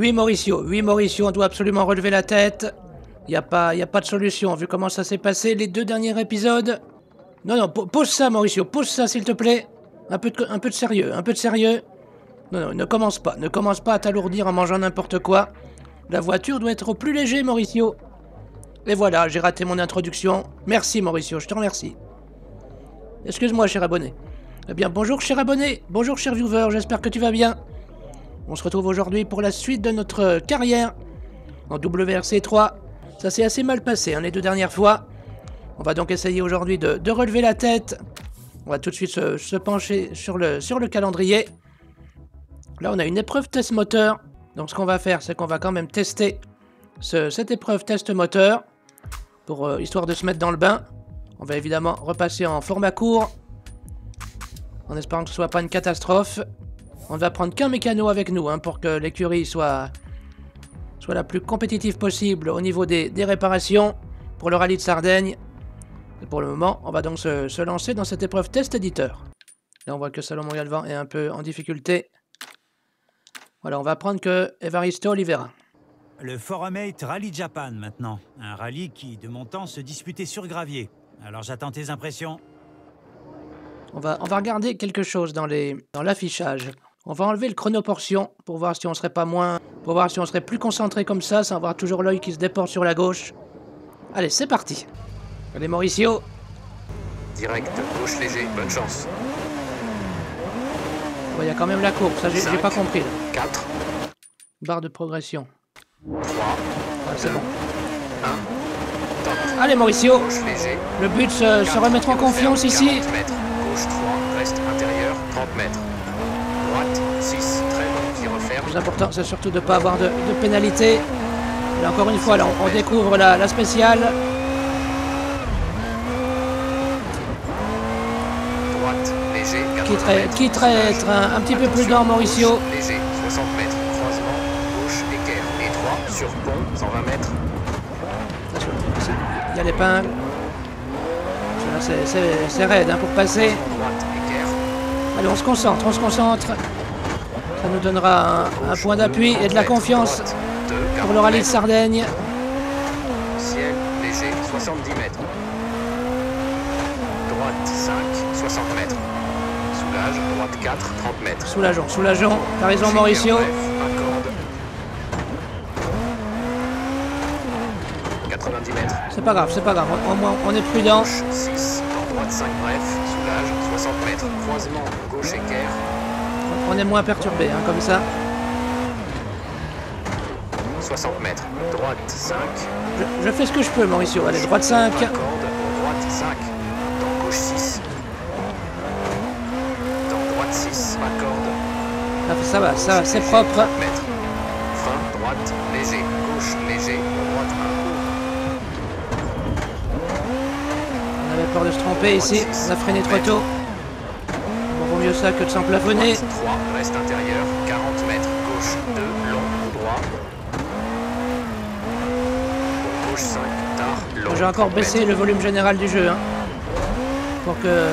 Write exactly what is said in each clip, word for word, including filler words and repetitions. Oui, Mauricio, oui, Mauricio, on doit absolument relever la tête. Il n'y a pas, y a pas de solution, vu comment ça s'est passé les deux derniers épisodes. Non, non, pose ça, Mauricio, pose ça, s'il te plaît. Un peu, de, un peu de sérieux, un peu de sérieux. Non, non, ne commence pas, ne commence pas à t'alourdir en mangeant n'importe quoi. La voiture doit être plus légère, Mauricio. Et voilà, j'ai raté mon introduction. Merci, Mauricio, je te remercie. Excuse-moi, cher abonné. Eh bien, bonjour, cher abonné. Bonjour, cher viewer, j'espère que tu vas bien. On se retrouve aujourd'hui pour la suite de notre carrière en W R C trois. Ça s'est assez mal passé, hein, les deux dernières fois. On va donc essayer aujourd'hui de, de relever la tête. On va tout de suite se, se pencher sur le, sur le calendrier. Là, on a une épreuve test moteur. Donc, ce qu'on va faire, c'est qu'on va quand même tester ce, cette épreuve test moteur. Pour, euh, histoire de se mettre dans le bain. On va évidemment repasser en format court. En espérant que ce soit pas une catastrophe. On ne va prendre qu'un mécano avec nous, hein, pour que l'écurie soit, soit la plus compétitive possible au niveau des, des réparations pour le rallye de Sardaigne. Et pour le moment, on va donc se, se lancer dans cette épreuve test éditeur. Là, on voit que Salomon Galvan est un peu en difficulté. Voilà, on va prendre que Evaristo Olivera. Le Forum huit Rallye Japan maintenant. Un rallye qui, de mon temps, se disputait sur gravier. Alors j'attends tes impressions. On va, on va regarder quelque chose dans les, dans l'affichage. On va enlever le chronoportion pour voir si on serait pas moins, pour voir si on serait plus concentré comme ça, sans avoir toujours l'œil qui se déporte sur la gauche. Allez, c'est parti. Allez, Mauricio. Direct, gauche léger, bonne chance. Il y a quand même la courbe, ça j'ai pas compris. quatre. Barre de progression. trois. Ah, c'est bon. un. Allez, Mauricio. Le but, se, se remettre en confiance ici. Le plus important, c'est surtout de ne pas avoir de, de pénalité. Et encore une fois, là, on, on découvre la, la spéciale. Droite, léger, quitte à être, quitte à être un, un petit peu prudent, Mauricio. Léger, soixante mètres, croisement, gauche, équerre, étroit, sur pont, cent vingt mètres. Il y a l'épingle. C'est raide, hein, pour passer. Allez, on se concentre, on se concentre. Ça nous donnera un, un point d'appui et de la confiance pour le rallye de Sardaigne. Ciel léger, soixante-dix mètres. Droite cinq, soixante mètres. Soulage, droite quatre, trente mètres. Soulageons, soulageons. T'as raison, Mauricio. quatre-vingt-dix mètres. C'est pas grave, c'est pas grave. Au moins, on est prudent. six, droite cinq, bref. Soulage, soixante mètres. Croisement, gauche équerre. On est moins perturbé, hein, comme ça. soixante mètres. Droite cinq. Je, je fais ce que je peux, Mauricio. Allez, droite cinq. Droite cinq. Dans gauche six. Dans droite six. Accorde. Ah, ça va, ça va, c'est propre. mètres. Frein, droite, léger. Gauche, léger. Droite un. On avait peur de se tromper ici. On a freiné trop tôt. On vaut mieux ça que de s'en plafonner. trois, reste intérieur. quarante mètres. Gauche deux, long, droit. J'ai encore baissé le volume général du jeu, hein, pour que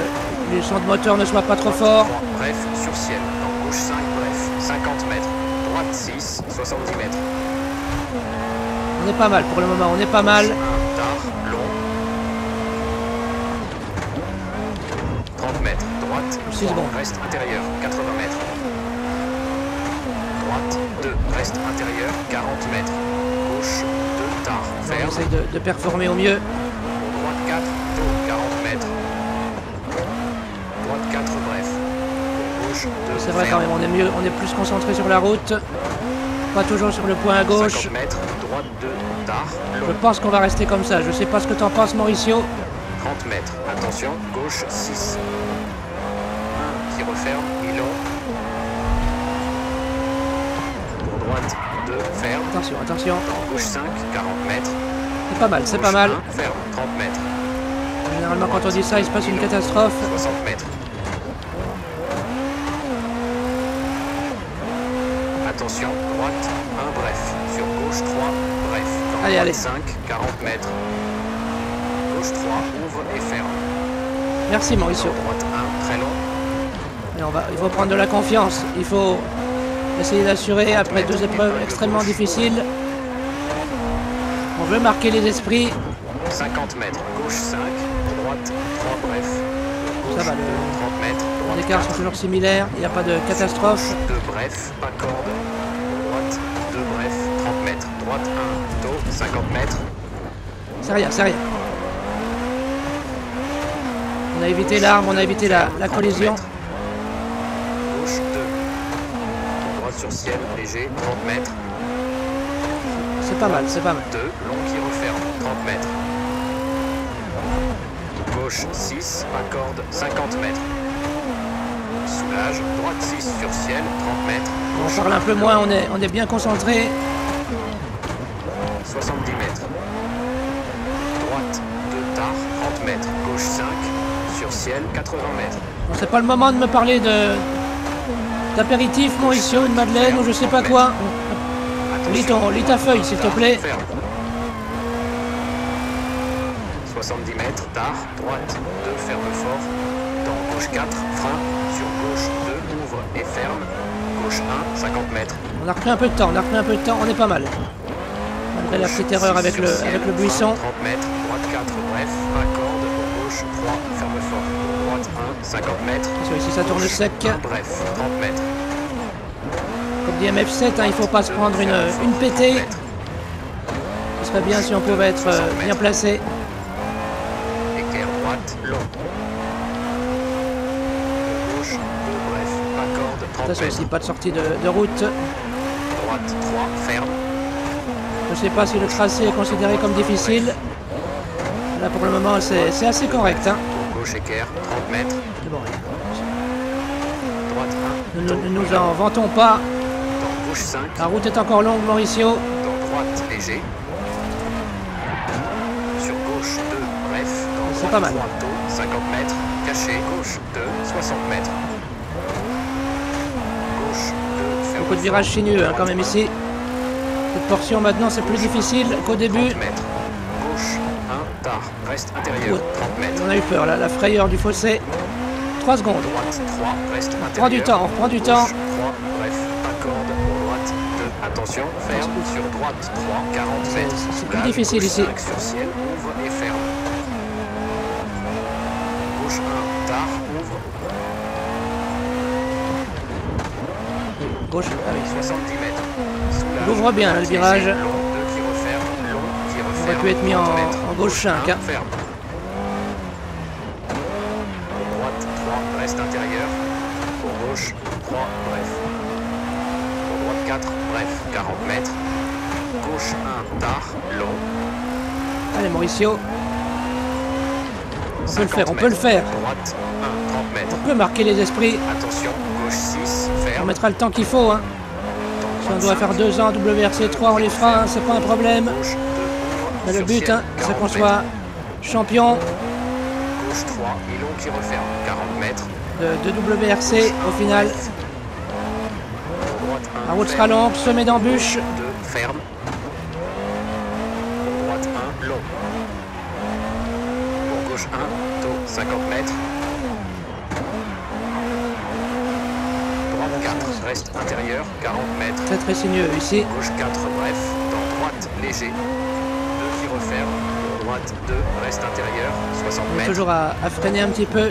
les sons de moteur ne soient pas trop forts. Bref, sur ciel, en gauche cinq, bref, cinquante mètres, droite six, soixante-dix mètres. On est pas mal pour le moment, on est pas mal. Tard, long. trente mètres, droite, six secondes, reste intérieur, quatre-vingts mètres. Droite deux, reste intérieur, quarante mètres. Gauche deux, tard, ferme. On essaye de, de performer au mieux. Droite quatre, quarante mètres. Droite quatre, bref. Gauche deux, c'est vrai ferme. Quand même, on est mieux, on est plus concentré sur la route. Pas toujours sur le point à gauche. cinquante mètres, droite deux, tard, long. Je pense qu'on va rester comme ça. Je sais pas ce que t'en penses, Mauricio. trente mètres, attention, gauche six. Qui referme, Milan. Pour droite deux, ferme. Attention, attention. Dans gauche cinq, quarante mètres. C'est pas mal, c'est pas mal. un, ferme, trente mètres. Généralement, quand on dit ça, il se passe une catastrophe. soixante mètres. Attention, droite un, bref. Sur gauche trois, bref. Dans allez, allez. cinq, quarante mètres. Gauche trois, ouvre et ferme. Merci, Mauricio. Droite un, très long. Et on va, il faut prendre de la confiance. Il faut, essayer d'assurer après deux épreuves extrêmement difficiles. On veut marquer les esprits. cinquante mètres, gauche cinq, droite trois, bref. Ça va, trente mètres, les écarts sont toujours similaires, il n'y a pas de catastrophe. deux bref, pas corde, droite deux bref, trente mètres, droite un, tôt, cinquante mètres. C'est rien, c'est rien. On a évité l'arme, on a évité la, la collision. Mètres. Gauche deux, droite sur ciel, léger, trente mètres. C'est pas mal, c'est pas mal. deux, long qui referme, trente mètres. Gauche six, pas corde, cinquante mètres. Soulage, droite six sur ciel, trente mètres. On parle un peu moins, on est, on est bien concentré. soixante-dix mètres. Droite deux tard, trente mètres. Gauche cinq, sur ciel, quatre-vingts mètres. Bon, c'est pas le moment de me parler de d'apéritif, Mauricio, une madeleine ferme, ou je sais pas quoi. Lis, ton, lis ta feuille, s'il te plaît. Ferme. soixante-dix mètres, tard, droite, deux, ferme fort. Dans gauche quatre, frein, sur gauche deux, ouvre et ferme. Gauche un, cinquante mètres. On a repris un peu de temps, on a repris un peu de temps, on est pas mal. Après la petite erreur avec le, avec le buisson. trente mètres, droite quatre, bref, un corde, gauche trois, ferme fort. Droite un, cinquante mètres. Ici ça tourne sec. Bref, trente mètres. Comme dit M F sept, hein, il ne faut pas se prendre une, une pétée. Ce serait bien si on pouvait être euh, bien placé. Éclair droite, long. Gauche, deux, bref, pas corde, trente mètres. Attention, ici, pas de sortie de, de route. Droite trois, ferme. Je ne sais pas si le tracé est considéré comme difficile. Là pour le moment c'est assez correct. Hein. Gauche équerre, trente mètres. Bon, droite un. Ne nous, nous en vantons pas. Dans gauche cinq. La route est encore longue, Mauricio. Dans droite léger. Sur gauche deux, bref. C'est pas mal. Droite, cinquante mètres. Caché, gauche deux, soixante mètres. Gauche deux, ferme. Beaucoup de virages sinueux hein, quand même ici. Cette portion maintenant c'est plus difficile qu'au début. Gauche, un, tard, reste intérieur, trente mètres. On a eu peur là, la frayeur du fossé. trois secondes. Droite, trois, reste intérieur. On prend du temps, on reprend du temps. trois, bref, un corde, droite, deux, attention, ferme, sur droite, trois, quarante mètres. C'est plus difficile ici. cinq sur ciel, ouvre et ferme. Gauche, un, tard, ouvre. Gauche, avec soixante-dix mètres. Il ouvre bien là, le virage. Long, deux, qui referme, long, qui referme, on aurait pu être mis en, en gauche cinq. un, hein. Ferme. Droite trois, reste intérieur. Pour gauche trois, bref. Pour droite quatre, bref, quarante mètres. Gauche un, tard, long. Allez Mauricio. On peut le faire, on peut le faire. Droite un, trente mètres. On peut marquer les esprits. Attention, gauche six, ferme. On mettra le temps qu'il faut. Hein. Si on doit faire deux ans, W R C trois, on les fera, hein, c'est pas un problème. Mais le but, hein, c'est qu'on soit champion. Gauche trois, Milon qui referme, quarante mètres. De, de W R C au final. La route sera longue, semée d'embûches. Ferme. Droite un, long. Pour gauche un, tôt, cinquante mètres. quatre, reste intérieur, quarante mètres. Très très sinueux ici. Gauche quatre, bref, dans droite, léger. deux qui referme, droite deux, reste intérieur, soixante mètres. Toujours à, à freiner un petit peu.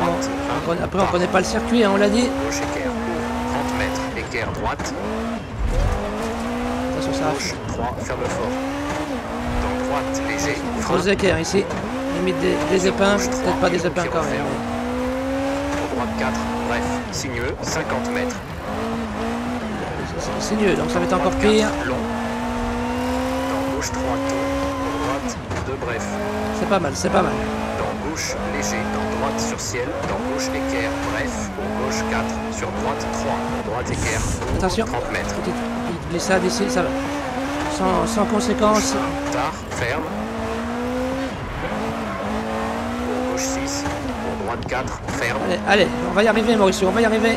Droite bon, un, après on ne connaît pas le circuit, hein, on l'a dit. Gauche équerre, trente mètres, équerre droite. Attention ça. Gauche trois, ferme fort. Dans droite, léger. Gros équerre ici, limite des, des épingles, peut-être pas des épingles quand même. Droite quatre, bref, sinueux, cinquante mètres. C'est sinueux, donc ça va être encore pire. Long. Dans gauche trois, droite deux, bref. C'est pas mal, c'est pas mal. Dans gauche, léger, dans droite sur ciel, dans gauche équerre, bref. Gauche quatre, sur droite trois, droite équerre. Attention, trente mètres. Petite, petite glissade ici, ça va. Sans, sans conséquence. Tard, ferme. Pour gauche six. Droite quatre, ferme. Allez, allez, on va y arriver Mauricio, on va y arriver.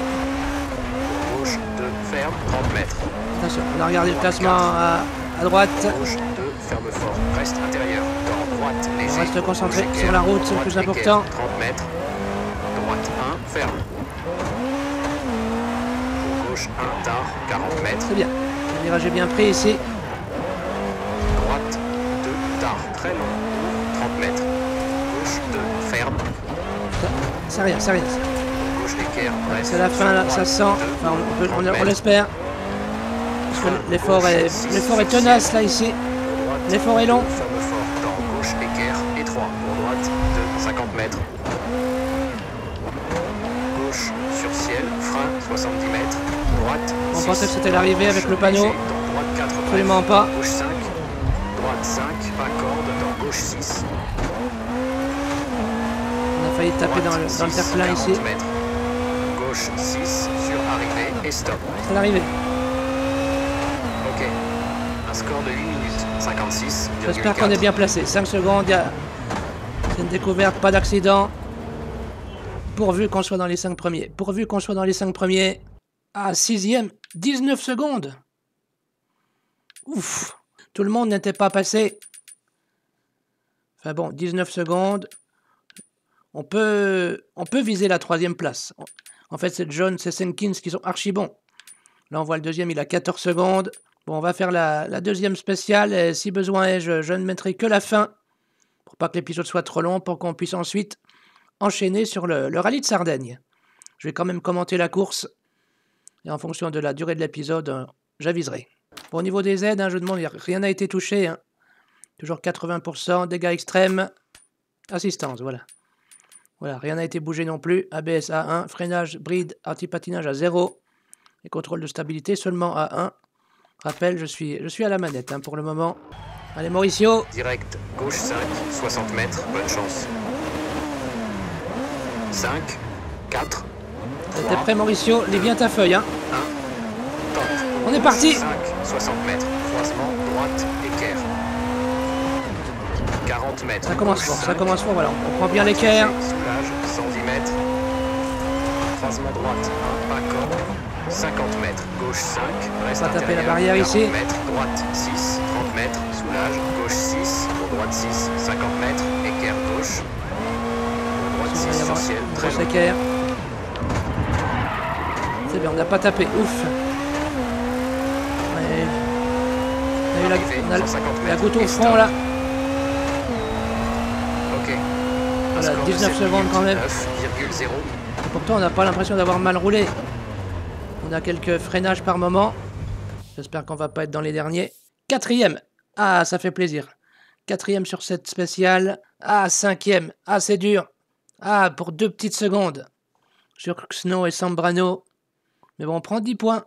Gauche deux, ferme, trente mètres. Attention, on a regardé le classement à, à droite. Gauche deux, ferme fort, reste intérieur. Dans droite, léger. On reste concentré sur la route, c'est le plus important. trente mètres. Droite un, ferme. gauche, un tard, quarante mètres. C'est bien. Le virage est bien pris ici. Droite, deux tard, très long, trente mètres. Gauche, deux, ferme. C'est rien, c'est rien. Gauche, équerre, c'est la fin là, ça sent. Enfin, on, on, on, on l'espère. Parce que l'effort est, est tenace là ici. L'effort est long. cinquante mètres. Gauche sur ciel, frein soixante-dix mètres. Droite. On six, pensait que c'était l'arrivée avec le panneau. Léger, droite, quatre, absolument pas. Gauche cinq. Droite cinq. Pas corde. Dans gauche six. On a failli taper droite, dans le, dans le terre-plein ici. Mètres. Gauche six sur arrivée et stop. C'est l'arrivée. Ok. Un score de huit minutes cinquante-six. J'espère qu'on est bien placé. cinq secondes. Y a... Une découverte, pas d'accident. Pourvu qu'on soit dans les cinq premiers. Pourvu qu'on soit dans les cinq premiers. Ah, sixième, dix-neuf secondes. Ouf. Tout le monde n'était pas passé. Enfin bon, dix-neuf secondes. On peut, on peut viser la troisième place. En fait, c'est John, c'est Senkins qui sont archi bons. Là, on voit le deuxième, il a quatorze secondes. Bon, on va faire la, la deuxième spéciale. Et si besoin est, je, je ne mettrai que la fin. Pour pas que l'épisode soit trop long, pour qu'on puisse ensuite enchaîner sur le, le rallye de Sardaigne. Je vais quand même commenter la course, et en fonction de la durée de l'épisode, euh, j'aviserai. Bon, au niveau des aides, hein, je demande, rien n'a été touché. Hein. Toujours quatre-vingts pour cent, dégâts extrêmes, assistance, voilà. Voilà, rien n'a été bougé non plus. A B S à un, freinage, bride, antipatinage à zéro, et contrôle de stabilité seulement à un. Rappel, je suis, je suis à la manette hein, pour le moment. Allez Mauricio. Direct, gauche cinq, soixante mètres, bonne chance. cinq, quatre, t'es prêt Mauricio, lis bien ta feuille hein. un, tente. On est parti. cinq, soixante mètres, croisement, droite, équerre. quarante mètres. Ça commence fort, ça commence fort, voilà, on prend bien l'équerre. Soulage, cent dix mètres. Croisement droite, un, pas corde. cinquante mètres, gauche cinq, reste à taper la barrière ici. Mètres, droite six, trente mètres, soulage, gauche six, pour droite six, cinquante mètres, équerre gauche. Droite six, sur ciel, très gauche équerre. C'est bien, on n'a pas tapé, ouf. Ouais. On a eu la, on a la goutte au front là. Ok. Voilà, dix-neuf secondes quand même. Et pourtant, on n'a pas l'impression d'avoir mal roulé. On a quelques freinages par moment. J'espère qu'on va pas être dans les derniers. Quatrième. Ah, ça fait plaisir. Quatrième sur cette spéciale. Ah, cinquième. Ah, c'est dur. Ah, pour deux petites secondes. Sur Snow et Sambrano. Mais bon, on prend dix points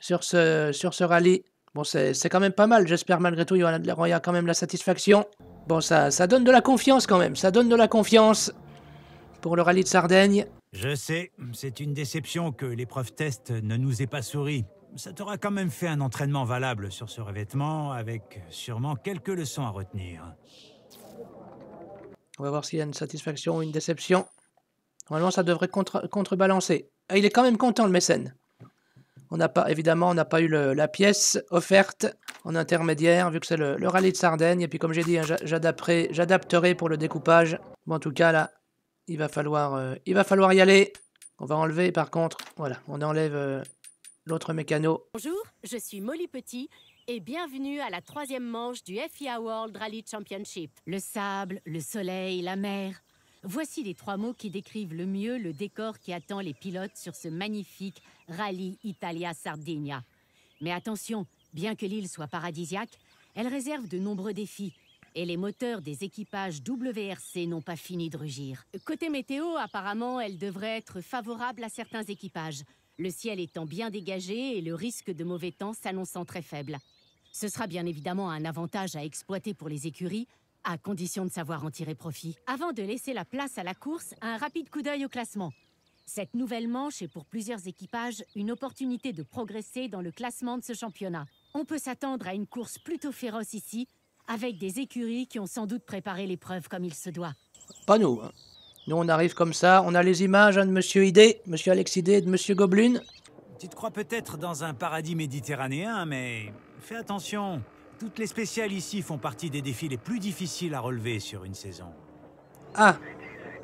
sur ce, sur ce rallye. Bon, c'est quand même pas mal. J'espère malgré tout, il y aura, il y a quand même la satisfaction. Bon, ça, ça donne de la confiance quand même. Ça donne de la confiance pour le rallye de Sardaigne. Je sais, c'est une déception que l'épreuve test ne nous ait pas souri. Ça t'aura quand même fait un entraînement valable sur ce revêtement, avec sûrement quelques leçons à retenir. On va voir s'il y a une satisfaction ou une déception. Normalement, ça devrait contre, contrebalancer. Ah, il est quand même content, le mécène. On n'a pas, évidemment, on n'a pas eu le, la pièce offerte en intermédiaire, vu que c'est le, le rallye de Sardaigne. Et puis, comme j'ai dit, hein, j'adapterai, j'adapterai pour le découpage. Bon, en tout cas, là... Il va falloir, euh, il va falloir y aller. On va enlever, par contre, voilà, on enlève euh, l'autre mécano. Bonjour, je suis Molly Petit et bienvenue à la troisième manche du F I A World Rally Championship. Le sable, le soleil, la mer. Voici les trois mots qui décrivent le mieux le décor qui attend les pilotes sur ce magnifique Rallye Italia Sardegna. Mais attention, bien que l'île soit paradisiaque, elle réserve de nombreux défis. Et les moteurs des équipages W R C n'ont pas fini de rugir. Côté météo, apparemment, elle devrait être favorable à certains équipages. Le ciel étant bien dégagé et le risque de mauvais temps s'annonçant très faible. Ce sera bien évidemment un avantage à exploiter pour les écuries, à condition de savoir en tirer profit. Avant de laisser la place à la course, un rapide coup d'œil au classement. Cette nouvelle manche est pour plusieurs équipages une opportunité de progresser dans le classement de ce championnat. On peut s'attendre à une course plutôt féroce ici, avec des écuries qui ont sans doute préparé l'épreuve comme il se doit. Pas nous. Hein. Nous, on arrive comme ça. On a les images hein, de Monsieur Idé, Monsieur Alex Idé et de Monsieur Goblin. Tu te crois peut-être dans un paradis méditerranéen, mais fais attention. Toutes les spéciales ici font partie des défis les plus difficiles à relever sur une saison. Ah,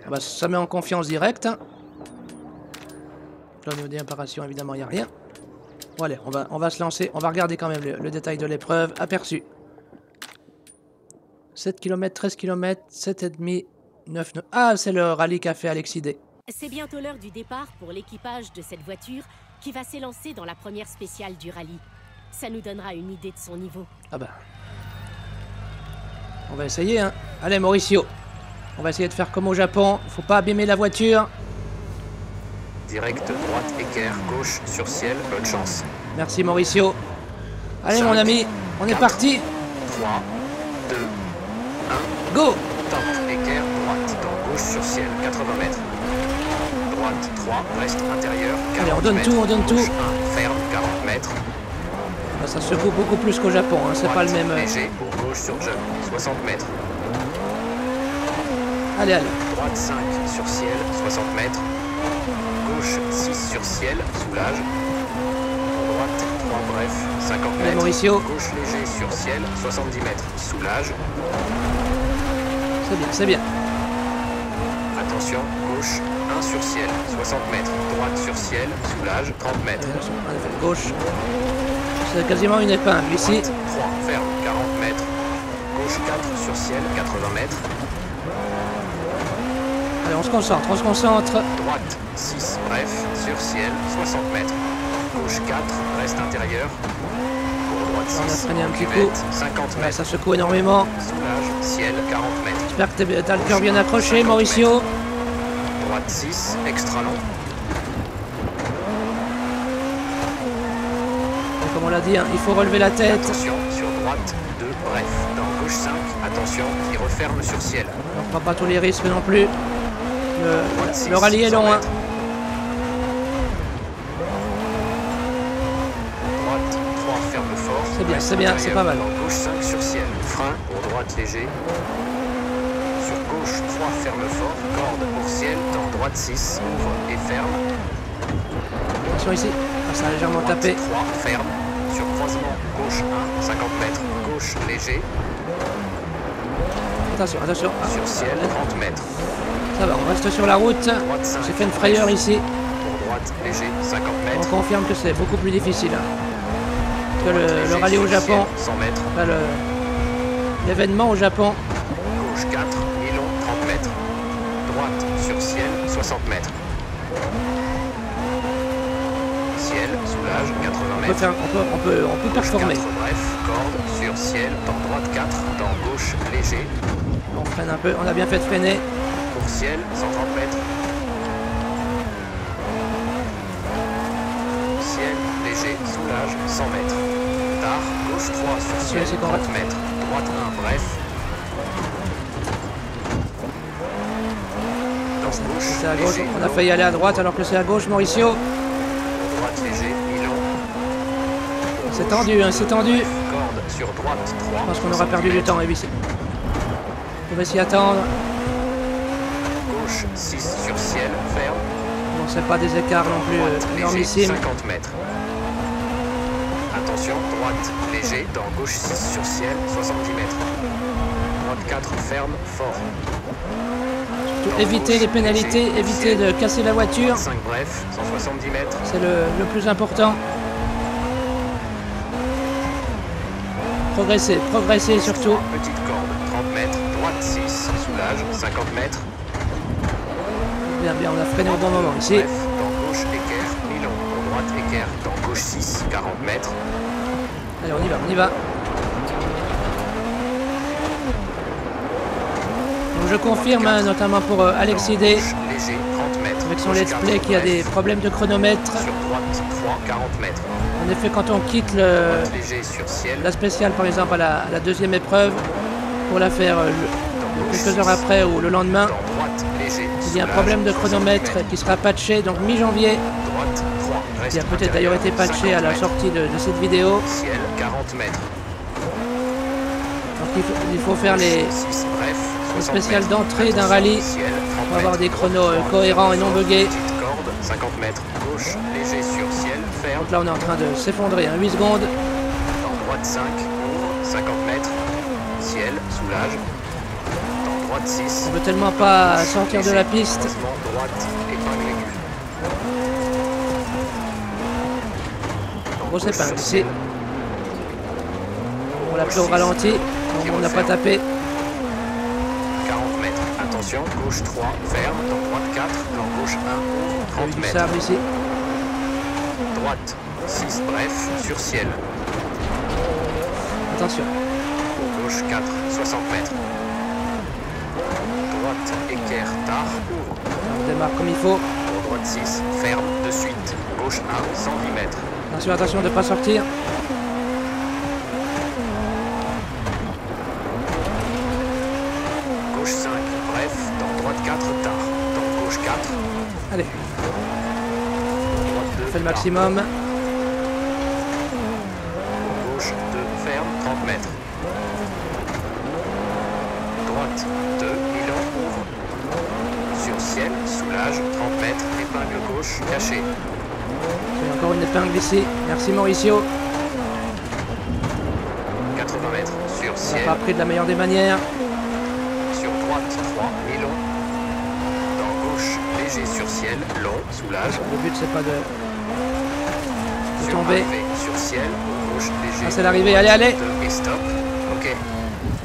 ah bah, ça met en confiance directe. Hein. Là, au niveau des imparations, évidemment, il n'y a rien. Bon, allez, on va, on va se lancer. On va regarder quand même le, le détail de l'épreuve. Aperçu. sept kilomètres, treize kilomètres, sept virgule cinq, neuf nœuds. Ah, c'est le rallye qu'a fait Alexis D. C'est bientôt l'heure du départ pour l'équipage de cette voiture qui va s'élancer dans la première spéciale du rallye. Ça nous donnera une idée de son niveau. Ah bah. On va essayer, hein. Allez, Mauricio. On va essayer de faire comme au Japon. Faut pas abîmer la voiture. Direct, droite, équerre, gauche, sur ciel, bonne chance. Merci Mauricio. Allez cinq, mon ami, on quatre, est parti. trois, deux, un, go. Tente, équerre, droite, dans gauche, sur ciel, quatre-vingts mètres. Droite, trois, reste intérieur, quarante. Allez, on donne mètres, tout, on donne gauche, tout. un, ferme, quarante mètres. Bah, ça se coupe beaucoup plus qu'au Japon, hein. C'est pas le même. Léger, pour gauche, sur jump, soixante mètres. Allez, allez. Droite, cinq, sur ciel, soixante mètres. Gauche, six sur ciel, soulage. Droite, trois, bref, cinquante mètres. Mauricio. Gauche léger sur ciel, soixante-dix mètres, soulage. C'est bien, c'est bien. Attention, gauche, un sur ciel, soixante mètres. Droite sur ciel, soulage, trente mètres. Allez, gauche. C'est quasiment une épingle ici. Droite, trois, ferme, quarante mètres. Gauche, quatre sur ciel, quatre-vingts mètres. Allez, on se concentre, on se concentre. Droite, six, bref, sur ciel, soixante mètres. Gauche, quatre, reste intérieur. Pour droite, six, on a traîné un petit coup. cinquante mètres. Ouais, ça secoue énormément. Soulage, ciel, quarante mètres. J'espère que t'as le cœur bien accroché, Mauricio. Mètres. Droite, six, extra long. Et comme on l'a dit, hein, il faut relever la tête. Attention, sur droite, deux, bref. Dans gauche, cinq, attention, qui referme sur ciel. On ne prend pas tous les risques non plus. Le, le rallye est long, hein. Droite, trois, ferme fort. C'est bien, c'est bien, c'est pas mal. Gauche, cinq sur ciel. Frein pour droite léger. Sur gauche, trois, ferme fort. Corde pour ciel. Dans droite, six, ouvre et ferme. Attention ici. Ah, ça a légèrement droite, tapé. trois, ferme. Sur croisement, gauche, un, cinquante mètres. Gauche, léger. Attention, attention. Ah, sur ciel, trente mètres. Ça va, on reste sur la route. J'ai fait une frayeur ici. Pour droite, léger, cinquante mètres. On confirme que c'est beaucoup plus difficile hein, que le, léger, le rallye au Japon. cent mètres. Enfin, l'événement au Japon. Gauche quatre, et long, trente mètres. Droite sur ciel, soixante mètres. Ciel, soulage, quatre-vingts mètres. On peut, faire, on peut, on peut, on peut performer. quatre, bref, corde sur ciel, dans droite quatre, dans gauche léger. On freine un peu, on a bien fait de freiner. Pour ciel, cent trente mètres. Ciel, léger, soulage, cent mètres. Tard, gauche trois sur ciel, trente mètres. Droite un, bref. Dans gauche, c'est à gauche. Léger, on a failli aller à droite alors que c'est à gauche, Mauricio. Droite léger, Milan. C'est tendu, hein, c'est tendu. Corde sur droite, trois. Je pense qu'on aura perdu du temps, évidemment. On va s'y attendre. six sur ciel, ferme. Bon, c'est pas des écarts non plus euh, énormissimes. cinquante mètres. Attention, droite, léger, dans gauche six sur ciel, soixante-dix mètres. Droite quatre, ferme, fort. Surtout éviter les pénalités, léger, éviter ciel, de casser la voiture. cinq bref, cent soixante-dix mètres. C'est le, le plus important. Progresser, progresser surtout. Petite corde, trente mètres, droite six, soulage, cinquante mètres. Bien, bien, on a freiné au bon moment ici. Bref, dans gauche, équerre, Milan, dans droite, équerre, dans gauche, six, quarante mètres. Allez, on y va, on y va. Donc je confirme, quatre, hein, notamment pour euh, Alexis D. Gauche, léger, trente mètres. Avec son let's play qui a des problèmes de chronomètre. Sur droite, trois, quarante mètres. En effet, quand on quitte le, droite, léger, sur ciel. La spéciale, par exemple, à la, à la deuxième épreuve, pour la faire euh, le, quelques six, heures après ou le lendemain, il y a un problème de chronomètre qui sera patché, donc mi-janvier, qui a peut-être d'ailleurs été patché à la sortie de, de cette vidéo. Ciel, quarante mètres. Donc il faut, il faut faire les, les spéciales d'entrée d'un rallye pour avoir des chronos euh, cohérents et non buggés. Donc là on est en train de s'effondrer, hein, huit secondes. Dans droite cinq, cinquante mètres, ciel, soulage. On veut tellement pas sortir de la piste. Droite, épingle aiguë. bon, c'est pas ici. On l'a pris au ralenti, donc on n'a pas tapé. quarante mètres, attention, gauche trois, ferme, dans droite quatre, dans gauche un, trente mètres. Ici. Droite six, bref, sur ciel. Attention. Gauche quatre, soixante mètres. Droite, équerre, tard, ouvre. On démarre comme il faut. Droite six, ferme, de suite. Gauche un, cent dix mètres. Attention, attention de ne pas sortir. Gauche cinq, bref, dans droite quatre, tard. Dans gauche quatre. Allez. Droite deux, on fait le maximum. Tard. Gauche deux, ferme, trente mètres. Droite deux, Milan, ouvre. Sur ciel, soulage, trente mètres, épingle gauche, cachée. Encore une épingle ici, merci Mauricio. quatre-vingts mètres sur ciel. On a pas pris de la meilleure des manières. Sur droite, trois, Milan. Dans gauche, léger sur ciel, long, soulage. Le but c'est pas de, de tomber. Sur ciel, gauche, léger. Ah, c'est l'arrivée, allez, allez. Et stop, ok.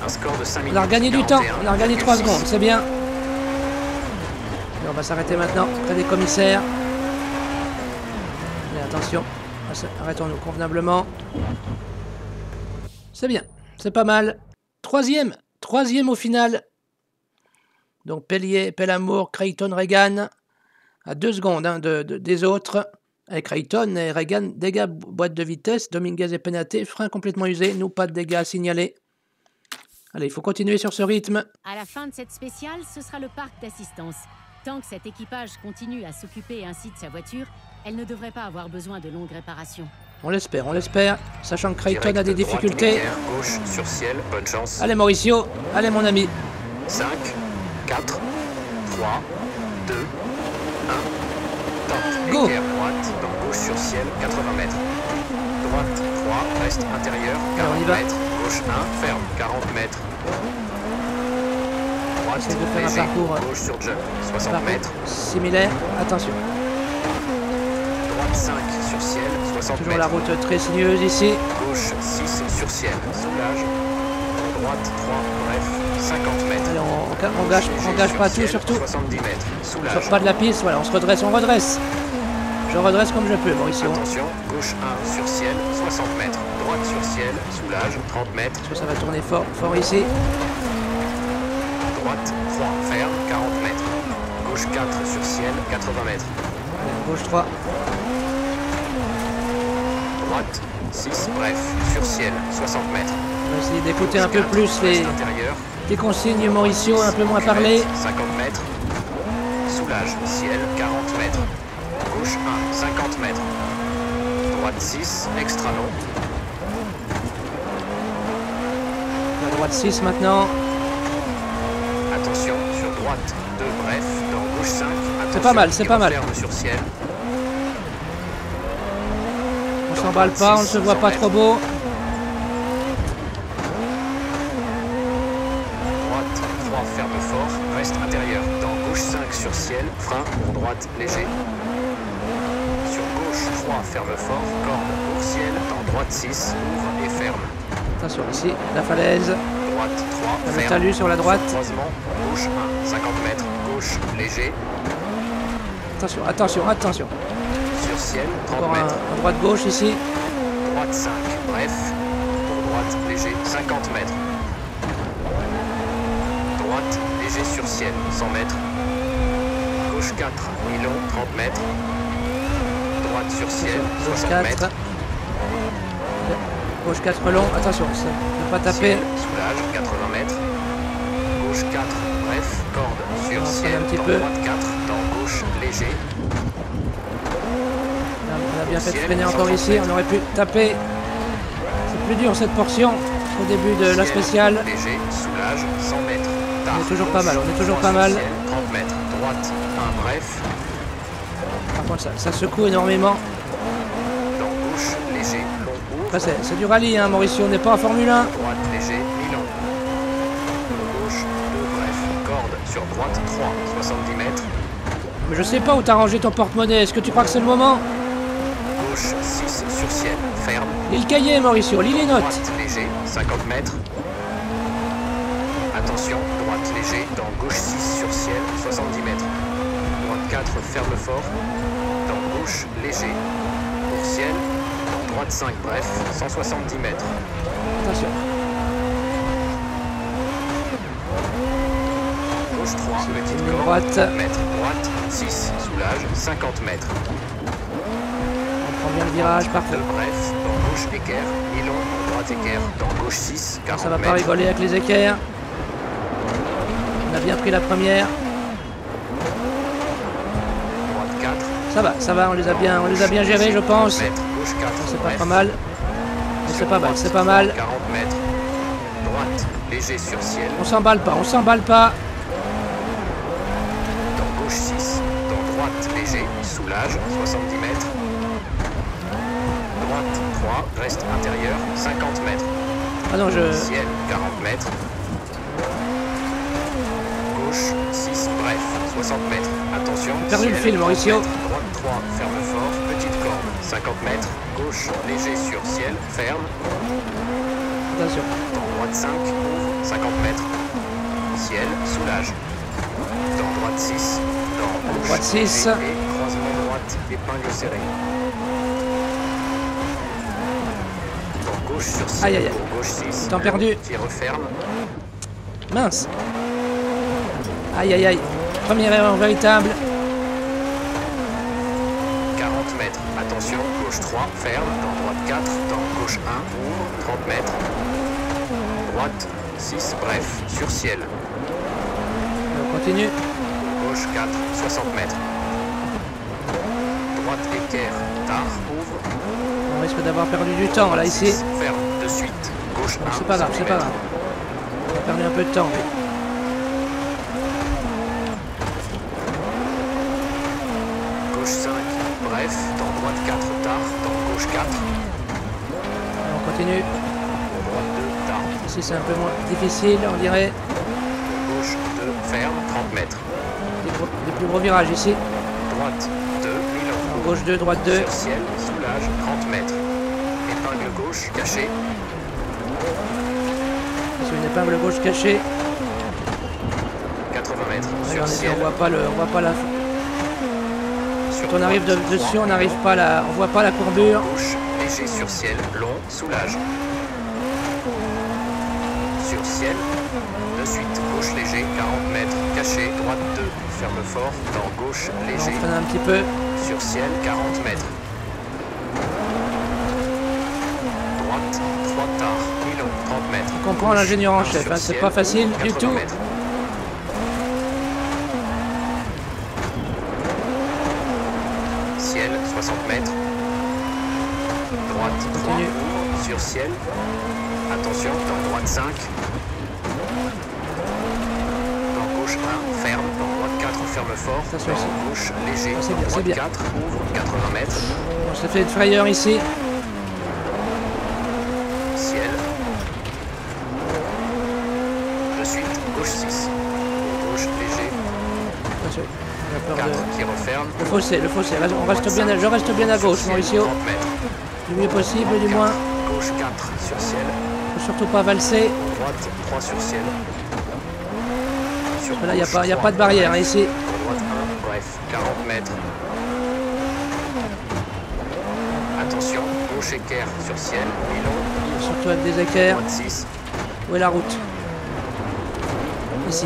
Un score de cinq minutes. On a regagné du temps, on a regagné trois secondes, c'est bien. Et on va s'arrêter maintenant près des commissaires. Allez, attention, arrêtons-nous convenablement. C'est bien, c'est pas mal. Troisième, troisième au final. Donc Pellier, Pellamour, Creighton, Reagan. À deux secondes hein, de, de, des autres. Et Creighton et Reagan, dégâts boîte de vitesse. Dominguez et Penate, frein complètement usé. Nous, pas de dégâts à signaler. Allez, il faut continuer sur ce rythme. À la fin de cette spéciale, ce sera le parc d'assistance. Tant que cet équipage continue à s'occuper ainsi de sa voiture, elle ne devrait pas avoir besoin de longues réparations. On l'espère, on l'espère, sachant que Creighton a des difficultés. Gauche sur ciel, bonne chance. Allez Mauricio, allez mon ami. cinq, quatre, trois, deux, un, top. Go. Équerre droite, dans gauche sur ciel, quatre-vingts mètres. Droite trois, reste intérieur, quarante mètres. Gauche un, ferme, quarante mètres. Droite, essaye de faire léger, un parcours gauche sur jump, soixante mètres. Similaire, attention. Droite cinq, sur ciel, soixante mètres. Toujours la route très sinueuse ici. Gauche six, sur ciel, soulage. Droite trois, bref, cinquante mètres. Allez, on, on gâche, on gâche pas tout, surtout. soixante-dix mètres, soulage. On sort pas de la piste, voilà, on se redresse, on redresse. Je redresse comme je peux, Mauricio. Attention, gauche un, sur ciel, soixante mètres. Droite sur ciel, soulage, trente mètres. Parce que ça va tourner fort, fort ici. Droite trois, ferme, quarante mètres. Gauche quatre, sur ciel, quatre-vingts mètres. Allez, gauche trois. Droite six, bref, sur ciel, soixante mètres. On va essayer d'écouter un peu plus les, les consignes, Mauricio, un peu moins parler. cinquante mètres. Soulage, ciel, quarante mètres. Gauche un, cinquante mètres. Droite six, extra long. La droite six maintenant. Attention, sur droite deux, bref, dans gauche cinq. C'est pas mal, c'est pas mal. Sur ciel. On s'emballe pas, on ne se voit pas trop beau. Droite trois, ferme fort, reste intérieur. Dans gauche cinq, sur ciel, frein pour droite léger. trois, ferme fort, corde pour ciel, dans droite six, ouvre et ferme. Attention ici, la falaise. Droite trois, ferme. Talus sur la droite. Croisement, gauche un, cinquante mètres, gauche léger. Attention, attention, attention. Sur ciel, trente mètres. Un, un droite gauche ici. Droite cinq, bref, pour droite léger, cinquante mètres. Droite léger sur ciel, cent mètres. Gauche quatre, mi-long, trente mètres. Droite sur ciel, soixante mètres. Gauche quatre long, attention, ça ne pas taper. Ciel, soulage, quatre-vingts mètres. Gauche quatre, bref, corde sur ciel, un petit dans peu. Droite quatre, dans gauche léger. Là, on a bien fait de freiner encore ici, mètres. On aurait pu taper. C'est plus dur cette portion au début de ciel, la spéciale. Léger, soulage, cent mètres. Tard, on est toujours gauche, pas mal, on est toujours pas mal. Ciel, trente mètres, droite, un, bref. Ça, ça secoue énormément. Dans gauche, léger, long, enfin, c'est du rallye, hein, Mauricio, on n'est pas en Formule un. Droite, léger, Milan. Gauche, deux, bref, corde sur droite, trois, soixante-dix mètres. Mais je sais pas où t'as rangé ton porte-monnaie, est-ce que tu crois que c'est le moment? Gauche, six, sur ciel, Et le cahier, Mauricio, lis les notes. Droite léger, cinquante mètres. Attention, droite léger, dans gauche six sur ciel, soixante-dix mètres. Droite quatre, ferme fort. Dans gauche, léger. Pour ciel, dans droite cinq, bref, cent soixante-dix mètres. Attention. Gauche trois, petite corde, droite. Mètre, droite, six, soulage, cinquante mètres. On prend bien le virage, parfait. Bref, dans gauche équerre, et long, droite équerre, dans gauche six, quarante mètres. Ça va pas rigoler avec les équerres. On a bien pris la première. Droite quatre. Ça va, ça va, on les a bien, on les a bien gérés, je pense. C'est pas trop mal. C'est pas mal, c'est pas mal. quarante mètres. Droite, léger sur ciel. On s'emballe pas, on s'emballe pas. Dans gauche six, dans droite léger, soulage, soixante-dix mètres. Droite trois, reste intérieur, cinquante mètres. Ah non, je. Ciel, quarante mètres. Gauche six, bref, soixante mètres. Attention. Perdu le fil, Mauricio. Droite trois, ferme fort, petite corde, cinquante mètres. Gauche léger sur ciel, ferme. Attention. Dans droite cinq, cinquante mètres. Ciel, soulage. Dans droite six, dans gauche droite six. Et croisement droite, épingle serrée. Dans gauche sur ciel, aïe, aïe. Pour gauche six. Temps perdu. Qui referme. Mince. Aïe aïe aïe. Première erreur véritable. quarante mètres. Attention, gauche trois, ferme, dans droite quatre, dans gauche un, ouvre, trente mètres. Droite six, bref, sur ciel. On continue. Gauche quatre, soixante mètres. Droite équerre, tard, ouvre. On risque d'avoir perdu du temps là ici. six, ferme, de suite, gauche un. C'est pas grave, c'est pas grave. On a perdu un peu de temps. Gauche cinq, bref, dans droite quatre, tard, dans gauche quatre. On continue. Droite deux, tard. Ici c'est un peu moins difficile, on dirait. Gauche deux, ferme, trente mètres. Des, gros, des plus gros virages ici. Droite deux, Milan. Gauche deux, droite deux. Sur ciel, soulage, trente mètres. Épingle gauche, cachée. C'est une épingle gauche cachée. quatre-vingts mètres. Sur alors, ciel. On voit pas le, on voit pas la. Quand on arrive de, dessus, on n'arrive pas la, on voit pas la courbure. Gauche, léger sur ciel, long, soulage. Sur ciel, de suite, gauche léger, quarante mètres, caché, droite deux, ferme fort, dans gauche léger. On freine un petit peu. Sur ciel, quarante mètres. Droite, trois tard, Milon, trente mètres. On comprend l'ingénieur en chef, hein, c'est pas facile du tout. Mètres. soixante mètres. Droite trois, sur ciel. Attention, dans droite cinq. Dans gauche un, ferme. Dans droite quatre, ferme fort. Attention, dans gauche léger. C'est bien, c'est bien. quatre, ouvre, quatre-vingts mètres. On se fait une frayeur ici. Ciel. De suite, gauche six. Gauche léger. Attention. quatre de... qui referme. Le fossé, le fossé. On reste bien à... Je reste bien à gauche, Mauricio. Du mieux possible, quatre, du moins. Gauche quatre sur ciel. Faut surtout pas valser. Droite trois sur ciel. Sur là, il n'y a, pas, y a pas de barrière bref, ici. Droite un, bref, quarante mètres. Attention, gauche équerre sur ciel. Et long. Surtout avec des équerres. Droite six. Où est la route? Ici.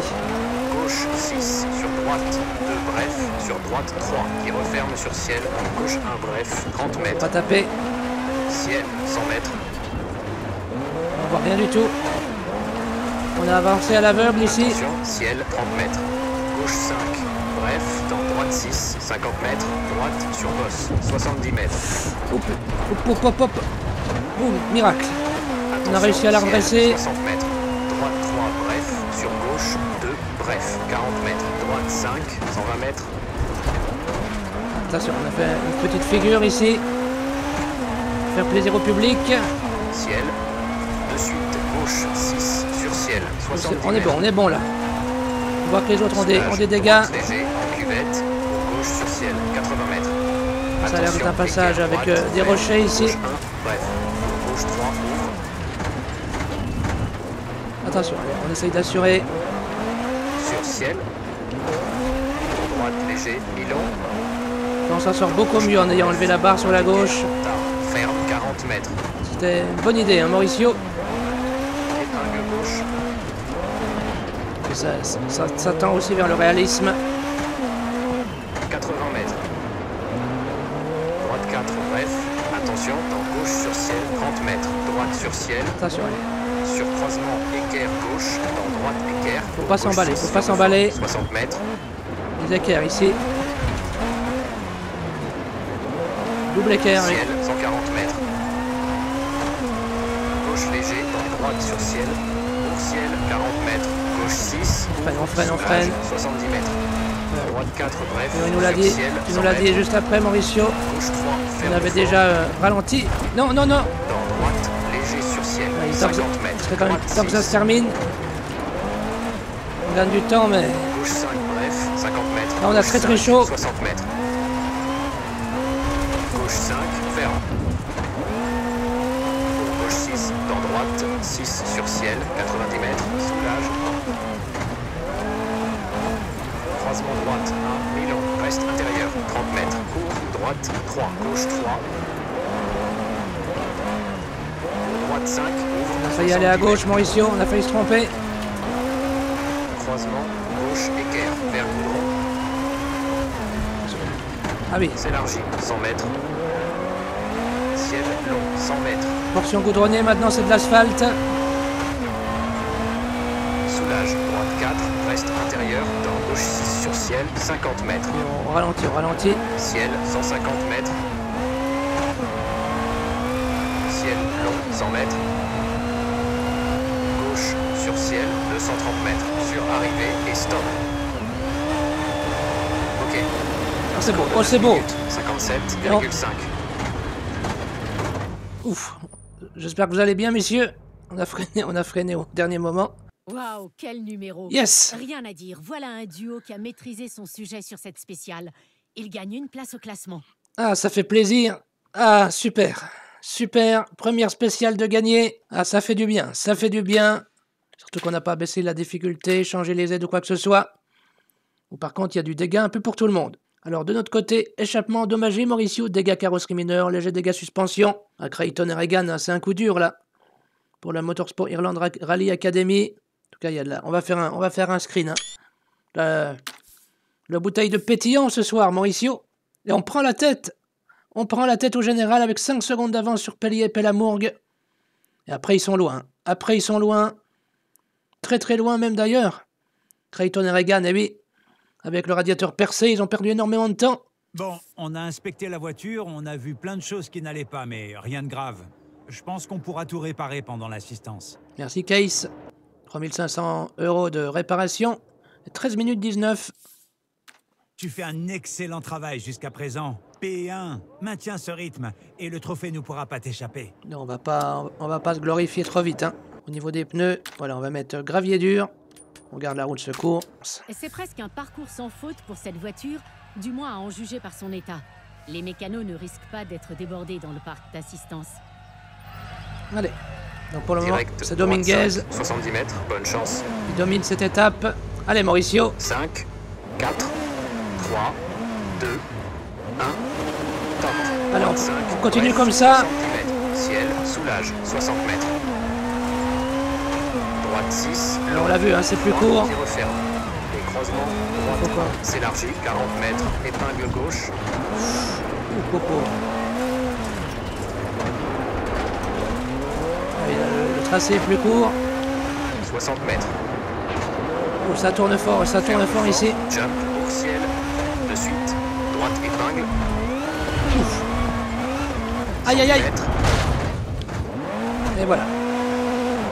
Gauche six, sur droite deux, bref, sur droite trois, qui referme sur ciel, gauche un, bref, trente mètres. Pas taper. Ciel, cent mètres. On voit rien du tout. On a avancé à l'aveugle ici. Attention, ciel, trente mètres. Gauche cinq, bref, dans droite six, cinquante mètres. Droite sur bosse, soixante-dix mètres. Hop, hop, hop, hop. Boum, miracle. Attention, on a réussi à la redresser. soixante mètres. Droite trois, bref, sur gauche deux. Bref, quarante mètres, droite cinq, cent vingt mètres. Attention, on a fait une petite figure ici. Faire plaisir au public. Ciel, de suite, gauche six, sur ciel, soixante mètres. On est bon, on est bon là. On voit que les autres ont des, ont des dégâts. Léger, cuvette, gauche sur ciel, quatre-vingts mètres. Ça a l'air d'un passage avec euh, des rochers ici. Bref, Rouge trois. Attention, on essaye d'assurer. Sur ciel. Droite léger, Milon. On s'en sort beaucoup mieux en ayant enlevé la barre sur la gauche. Ferme quarante mètres. C'était une bonne idée, hein, Mauricio. Et ça, ça, ça, ça tend aussi vers le réalisme. quatre-vingts mètres. Droite quatre, bref. Attention, dans gauche sur ciel, trente mètres. Droite sur ciel. Attention, allez. Sur croisement, équerre gauche, dans droite équerre. Faut pas s'emballer, faut pas s'emballer. soixante mètres. Les équerres ici. Double équerre. Ciel, oui. cent quarante mètres. Gauche léger, dans droite sur ciel. Pour ciel, quarante mètres. Gauche six. Freine, on freine, on freine. soixante-dix mètres. Euh, droite quatre, bref. Et on nous l'a dit, ciel, tu nous l'as dit juste après, Mauricio. Gauche trois, on avait déjà euh, ralenti. Non, non, non. Dans droite léger sur ciel. Ouais, cinquante mètres. Quand même, tant que ça se termine. On gagne du temps, mais. Gauche cinq, bref. cinquante mètres. Là, on a très très chaud. soixante mètres. cinq, ferme. Gauche six, dans droite, six sur ciel, quatre-vingt-dix mètres, soulage. Croisement droite, un, Milan, reste intérieur, trente mètres, court, droite, trois, gauche trois. Droite cinq, ouvre. On a failli aller à gauche, Mauricio, on a failli se tromper. Croisement, gauche, équerre, vers Goudron. Ah oui. S'élargit, cent mètres. Ciel long, cent mètres. Portion goudronnée, maintenant c'est de l'asphalte. Soulage, droite quatre, reste intérieur, dans gauche six sur ciel, cinquante mètres. Et on ralentit, on ralentit. Ciel, cent cinquante mètres. Ciel long, cent mètres. Gauche sur ciel, deux cent trente mètres. Sur arrivée et stop. Ok. Oh, c'est beau, oh c'est beau. cinquante-sept virgule cinq. Ouf. J'espère que vous allez bien, messieurs. On a freiné, on a freiné au dernier moment. Waouh, quel numéro. Yes. Rien à dire. Voilà un duo qui a maîtrisé son sujet sur cette spéciale. Il gagne une place au classement. Ah, ça fait plaisir. Ah, super. Super. Première spéciale de gagner. Ah, ça fait du bien. Ça fait du bien. Surtout qu'on n'a pas baissé la difficulté, changé les aides ou quoi que ce soit. Ou par contre, il y a du dégât un peu pour tout le monde. Alors de notre côté, échappement endommagé, Mauricio, dégâts carrosserie mineure, léger dégâts suspension. À Creighton et Reagan, c'est un coup dur là. Pour la Motorsport Ireland Rally Academy. En tout cas, il y a de la... on va faire un, on va faire un screen. Hein. La... la bouteille de pétillant ce soir, Mauricio. Et on prend la tête. On prend la tête au général avec cinq secondes d'avance sur Pellier et Pellamour. Et après, ils sont loin. Après, ils sont loin. Très très loin même d'ailleurs. Creighton et Reagan, eh oui. Avec le radiateur percé, ils ont perdu énormément de temps. Bon, on a inspecté la voiture, on a vu plein de choses qui n'allaient pas, mais rien de grave. Je pense qu'on pourra tout réparer pendant l'assistance. Merci, Case. trois mille cinq cents euros de réparation. treize minutes dix-neuf. Tu fais un excellent travail jusqu'à présent. P un, maintiens ce rythme et le trophée ne pourra pas t'échapper. Non, on va pas, on va pas se glorifier trop vite. Hein. Au niveau des pneus, voilà, on va mettre gravier dur. On garde la roue de secours. C'est presque un parcours sans faute pour cette voiture, du moins à en juger par son état. Les mécanos ne risquent pas d'être débordés dans le parc d'assistance. Allez, donc pour le direct moment, c'est Dominguez. soixante-dix mètres, bonne chance. Il domine cette étape. Allez, Mauricio. cinq, quatre, trois, deux, un, top. Alors, on continue bref, comme ça. Ciel, soulage, soixante mètres. Droite six, alors on l'a vu, hein, c'est plus court. Les croisements, droite s'élargit, quarante mètres, épingle gauche. Ouh, popo. Allez, le, le tracé est plus court. soixante mètres. Oh, ça tourne fort, ça tourne fort ici. Jump pour ciel, de suite, droite épingle. Ouf. Aïe, aïe, aïe. Et voilà.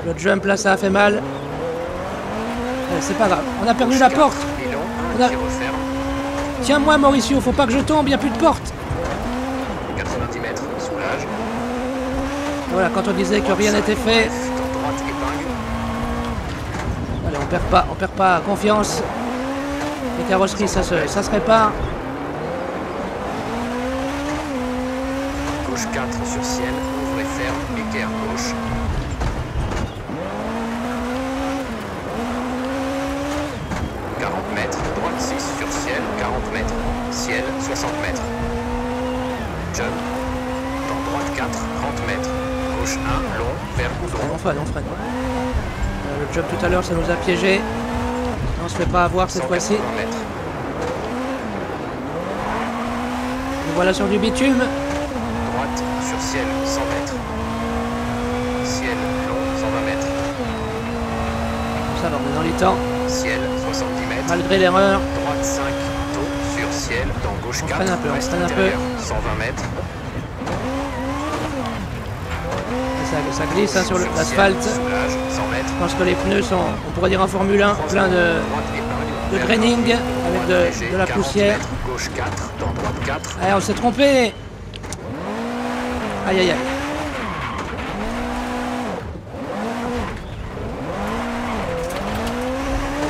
Le jump là, ça a fait mal. C'est pas grave. On a perdu la porte. On a... Tiens-moi, Mauricio, faut pas que je tombe, il n'y a plus de porte. quatre-vingt-dix mètres, soulage. Voilà, quand on disait que rien n'était fait. Allez, on perd pas, on perd pas confiance. Les carrosseries, ça se, ça se répare. Gauche quatre sur ciel, ouvrez. serre, équerre gauche. quarante mètres, droite six sur ciel, quarante mètres, ciel, soixante mètres. Jump, dans droite quatre, trente mètres, gauche un, long, vers goudron. On freine, on freine. Le jump tout à l'heure, ça nous a piégé. On se fait pas avoir cette fois-ci. Nous voilà sur du bitume. Droite sur ciel, cent mètres. Ciel, long, cent vingt mètres. Ça va, on est dans les temps. Ciel, soixante-dix mètres. Malgré l'erreur. Droite cinq, tôt sur ciel, dans gauche on quatre. Freine un peu, on freine un peu. cent vingt mètres. Ça, ça glisse hein, sur, sur l'asphalte. Je pense que les pneus sont, on pourrait dire en Formule un, plein de, de graining avec de, de la poussière. Allez, on s'est trompé. Aïe aïe aïe.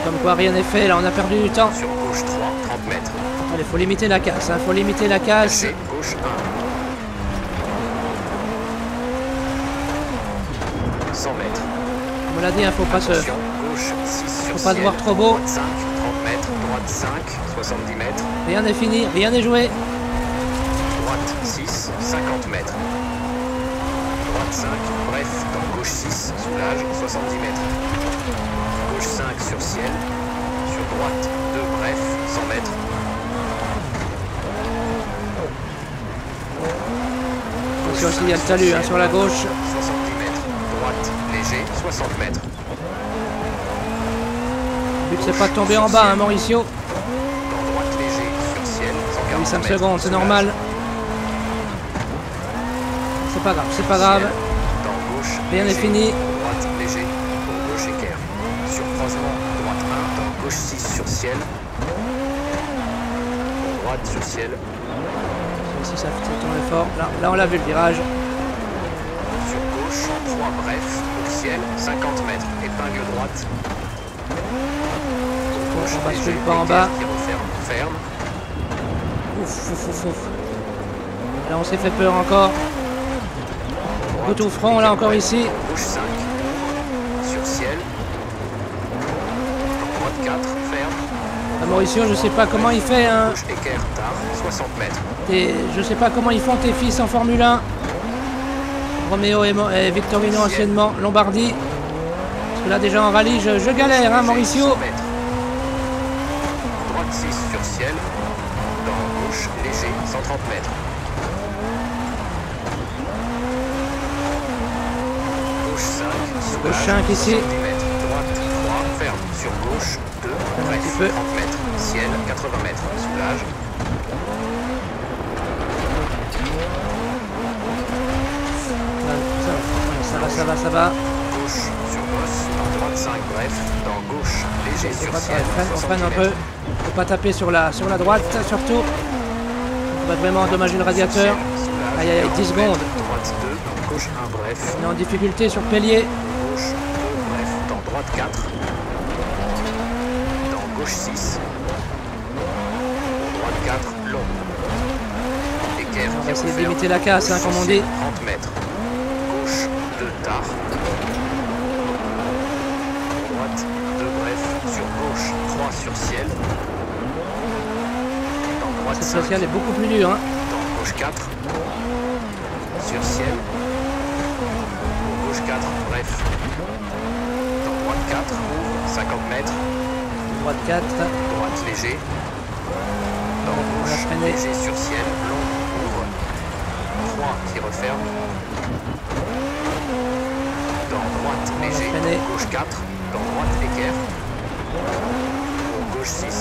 Comme quoi rien n'est fait, là on a perdu du temps. Sur gauche trois, trente mètres. Allez, faut limiter la casse, hein, faut limiter la casse. Gauche un. cent mètres. On l'a dit, il hein, ne faut pas se... Gauche, six faut pas ciel, devoir trop beau. Droite cinq, trente mètres, droite cinq, soixante-dix mètres. Rien n'est fini, rien n'est joué. Droite six, cinquante mètres. Droite cinq, bref, dans gauche six, soulage, soixante-dix mètres. Gauche cinq sur ciel, sur droite deux, bref, cent mètres. Attention aussi, il y a le talus hein, sur la gauche. Léger, soixante mètres. Le but c'est pas de tomber en bas, hein, Mauricio. Dans droite léger, sur ciel, cent quarante mètres. cinq secondes, c'est normal. C'est pas grave, c'est pas grave. Dans gauche, rien n'est fini. Droite léger, pour gauche équerre. Sur croisement, droite un, dans gauche six sur ciel. Droite sur ciel. Ici ça tourne fort. Là, là on l'a vu le virage. trois bref, au ciel, cinquante mètres, épingle droite. Gauche, on bascule pas en bas. Qui referme, ferme. Ouf, ouf, ouf, ouf. Là, on s'est fait peur encore. Droite, tout au front, là, encore bref, ici. Gauche cinq, sur ciel. Droite quatre, ferme. À Mauricio, je sais pas comment il fait. Hein. Gauche, équerre, tard, soixante mètres. Et je sais pas comment ils font tes fils en Formule un. Roméo et, et Victorino anciennement, Lombardi. Parce que là déjà en rallye, je, je galère, hein Mauricio. Droite six sur ciel, dans gauche léger, cent trente mètres. Gauche cinq, soulage, gauche cinq ici. soixante mètres, droite trois, ferme sur gauche deux, bref, trente mètres, ciel, quatre-vingts mètres, soulage. Ça va, ça va. Gauche sur bosse, dans droite cinq, bref, dans gauche, léger sur ciel, on freine un peu. Faut pas taper sur la, sur la droite, surtout. On va vraiment endommager le radiateur. Aïe, aïe, aïe, dix secondes. Droite deux, dans gauche un, bref. On est en difficulté sur Pellier. Gauche deux, bref, dans droite quatre. Dans gauche six. Droite quatre, long. Équerre, on va essayer de limiter la casse, hein, comme on dit. trente mètres. Tard. Droite, deux bref, sur gauche, trois sur ciel. Dans droite cinq. Cette ciel est beaucoup plus dur. Hein. Dans gauche quatre, sur ciel. Gauche quatre, bref. Dans droite quatre, cinquante mètres. Droite quatre. Droite léger. Dans gauche, léger sur ciel, long, ouvre. trois qui referme. Droite léger, gauche quatre, dans droite équerre, gauche six.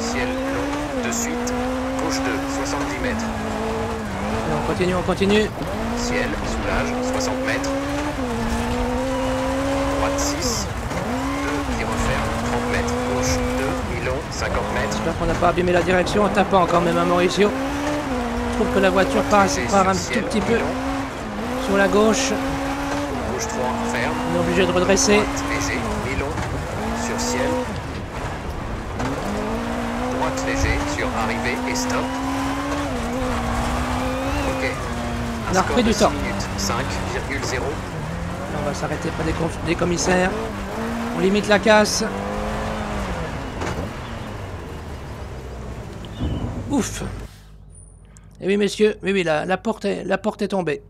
Ciel long, de suite, gauche deux, soixante-dix mètres. Et on continue, on continue. Ciel, soulage, soixante mètres. Droite six, deux qui referme, trente mètres, gauche deux, mi-long, cinquante mètres. J'espère qu'on n'a pas abîmé la direction en tapant quand même à Mauricio. Que la voiture passe par un tout petit peu sur la gauche. Gauche trois, ferme. On est obligé de redresser. Léger, mi-long, sur ciel. Droite léger, sur arrivée et stop. Ok. On a repris du temps. cinq virgule zéro. On va s'arrêter près des, des commissaires. On limite la casse. Ouf. Et oui, messieurs, oui, oui, la, la, porte est, la porte est tombée.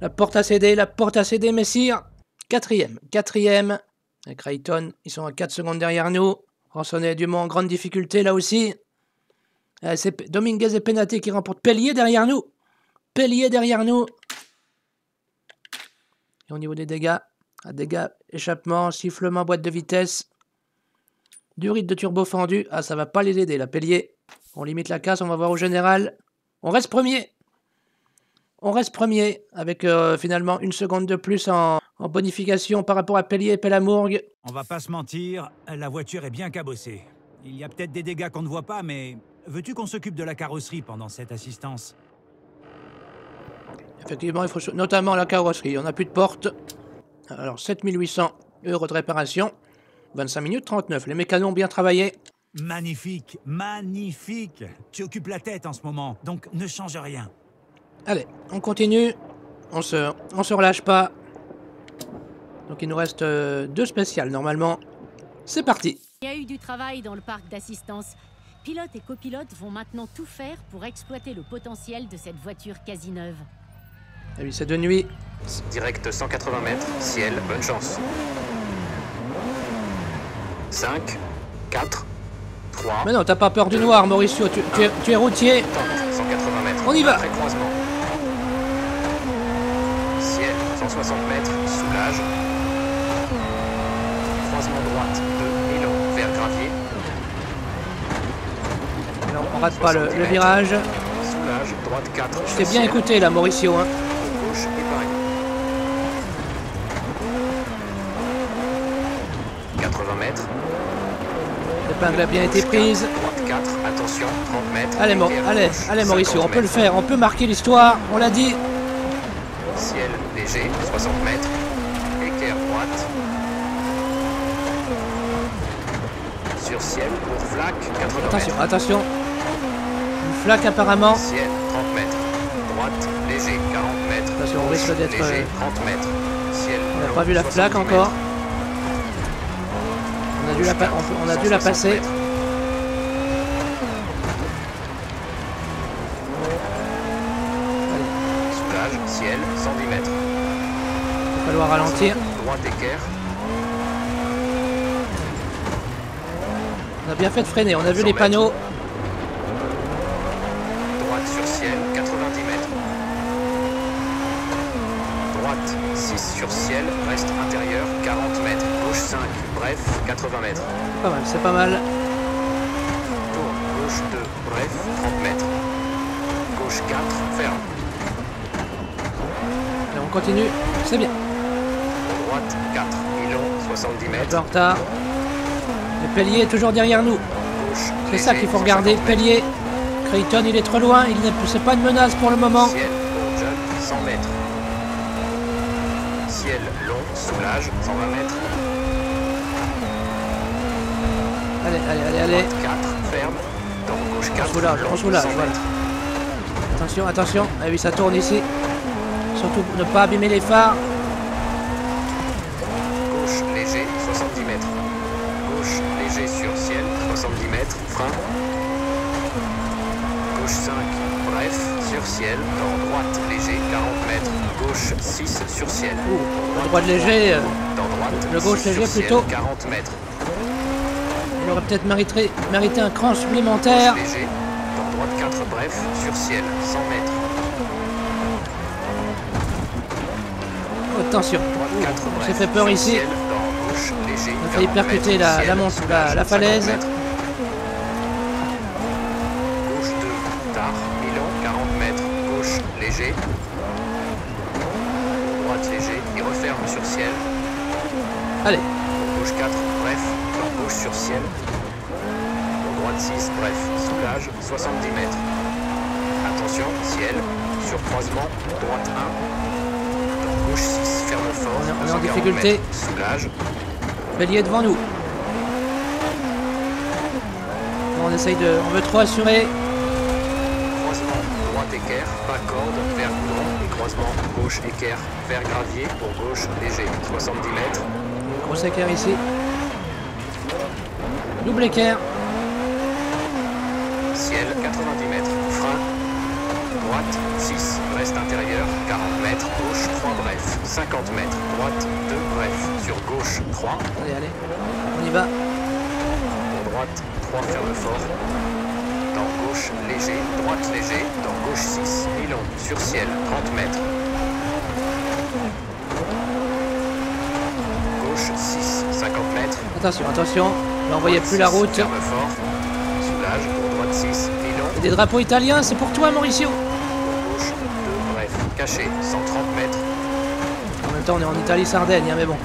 La porte a cédé, la porte a cédé, messire. Quatrième, quatrième. Et Creighton, ils sont à quatre secondes derrière nous. Ransonnet Dumont en grande difficulté, là aussi. C'est Dominguez et Penate qui remportent. Pellier derrière nous. Pellier derrière nous. Et au niveau des dégâts, dégâts, échappement, sifflement, boîte de vitesse. Du rythme de turbo fendu. Ah, ça va pas les aider, la Pellier. On limite la casse, on va voir au général. On reste premier. On reste premier avec euh, finalement une seconde de plus en, en bonification par rapport à Pellier et Pellamour. On va pas se mentir, la voiture est bien cabossée. Il y a peut-être des dégâts qu'on ne voit pas, mais veux-tu qu'on s'occupe de la carrosserie pendant cette assistance? Effectivement, il faut notamment la carrosserie. On n'a plus de porte. Alors, sept mille huit cents euros de réparation. vingt-cinq minutes trente-neuf. Les mécanos ont bien travaillé. Magnifique, magnifique. Tu occupes la tête en ce moment, donc ne change rien. Allez, on continue. On se, on se relâche pas. Donc il nous reste euh, deux spéciales normalement. C'est parti. Il y a eu du travail dans le parc d'assistance. Pilotes et copilotes vont maintenant tout faire pour exploiter le potentiel de cette voiture quasi neuve. Ah oui, c'est de nuit. Direct cent quatre-vingts mètres, ciel, bonne chance. cinq, quatre, trois... Mais non, t'as pas peur du noir, Mauricio, tu, tu, es, tu es routier. cent quatre-vingts mètres, on y va. Ciel, cent soixante mètres, soulage. Croisement droite, deux, élan, vers gravier. Alors, on rate pas le, le virage. Soulage, droite quatre. Je t'ai bien écouté là, Mauricio. Hein. Gauche et pareil. quatre-vingts mètres. L'épingle a bien été prise. Droite quatre, attention, trente mètres. Allez, mo allez, allez Mauricio, on peut le faire, on peut marquer l'histoire, on l'a dit. Ciel léger, soixante mètres. Équerre droite. Sur ciel, pour flac, quatre-vingts mètres. Attention, attention. Une flaque apparemment. Ciel, trente mètres. Droite, léger, quarante mètres. Attention, on risque d'être... Léger, trente mètres. Ciel, on n'a pas vu la flaque encore. On a dû la, pa on a dû la passer. Mètres. Soulage, ciel, cent dix mètres. Il va falloir ralentir. Droite, équerre. On a bien fait de freiner, on a vu les panneaux. Droite sur ciel, quatre-vingt-dix mètres. Droite, six sur ciel, reste intérieur, quarante mètres. Gauche cinq, bref, quatre-vingts mètres. Pas mal, c'est pas mal. Tour, gauche deux, bref, trente mètres. Gauche quatre, ferme. Et on continue, c'est bien. Droite quatre, Milon, soixante-dix mètres. En retard. Le Pellier est toujours derrière nous. C'est ça qu'il faut regarder. Pellier, Creighton, il est trop loin. Il n'est c'est pas une menace pour le moment. Ciel, cent mètres. Ciel long, soulage, cent vingt mètres. Allez, allez, allez, allez. quatre, ferme. Dans gauche quatre. On soulage, on soulage. Voilà. Attention, attention. Ah oui, ça tourne ici. Surtout ne pas abîmer les phares. Gauche léger, soixante-dix mètres. Gauche léger sur ciel, soixante-dix mètres, frein. Gauche cinq, bref, sur ciel, dans droite léger, quarante mètres. Gauche six sur ciel. Ouh, dans droite léger, dans droite, le gauche léger plutôt. quarante mètres. Il aurait peut-être mérité, mérité un cran supplémentaire. Gauche léger, dans droite quatre, bref, sur ciel, cent mètres. Oh, attention, Ouh, quatre, on s'est fait peur ici. Ciel, léger, on a failli percuter la, ciel, la, montre, soulage, la, la falaise. Gauche deux, tard, Milan, quarante mètres. Gauche léger. Droite léger, il referme sur ciel. Allez. Gauche quatre, bref. Gauche sur ciel. Droite six, bref. Soulage, soixante-dix mètres. Attention, ciel. Sur croisement, droite un. Gauche six, ferme fort, on est en difficulté. Soulage. Pellier devant nous. On essaye de. On veut trop assurer. équerre, pas corde, vers courant et croisement, gauche équerre, vers gravier, pour gauche, léger, soixante-dix mètres. Gros équerre ici. Double équerre. Ciel, quatre-vingt-dix mètres, frein. Droite, six, reste intérieur, quarante mètres, gauche, trois, bref, cinquante mètres, droite, deux, bref, sur gauche, trois. Allez, allez, on y va. Pour droite, trois, ferme fort. Dans gauche léger, droite léger, dans gauche six, mi-long, sur ciel, trente mètres. Gauche six, cinquante mètres. Attention, attention, là on voyait plus six, la route. Ferme fort, soulage, pour droite six, mi-long. Des drapeaux italiens, c'est pour toi Mauricio. Gauche deux, bref, caché, cent trente mètres. En même temps on est en Italie Sardaigne, hein, mais bon.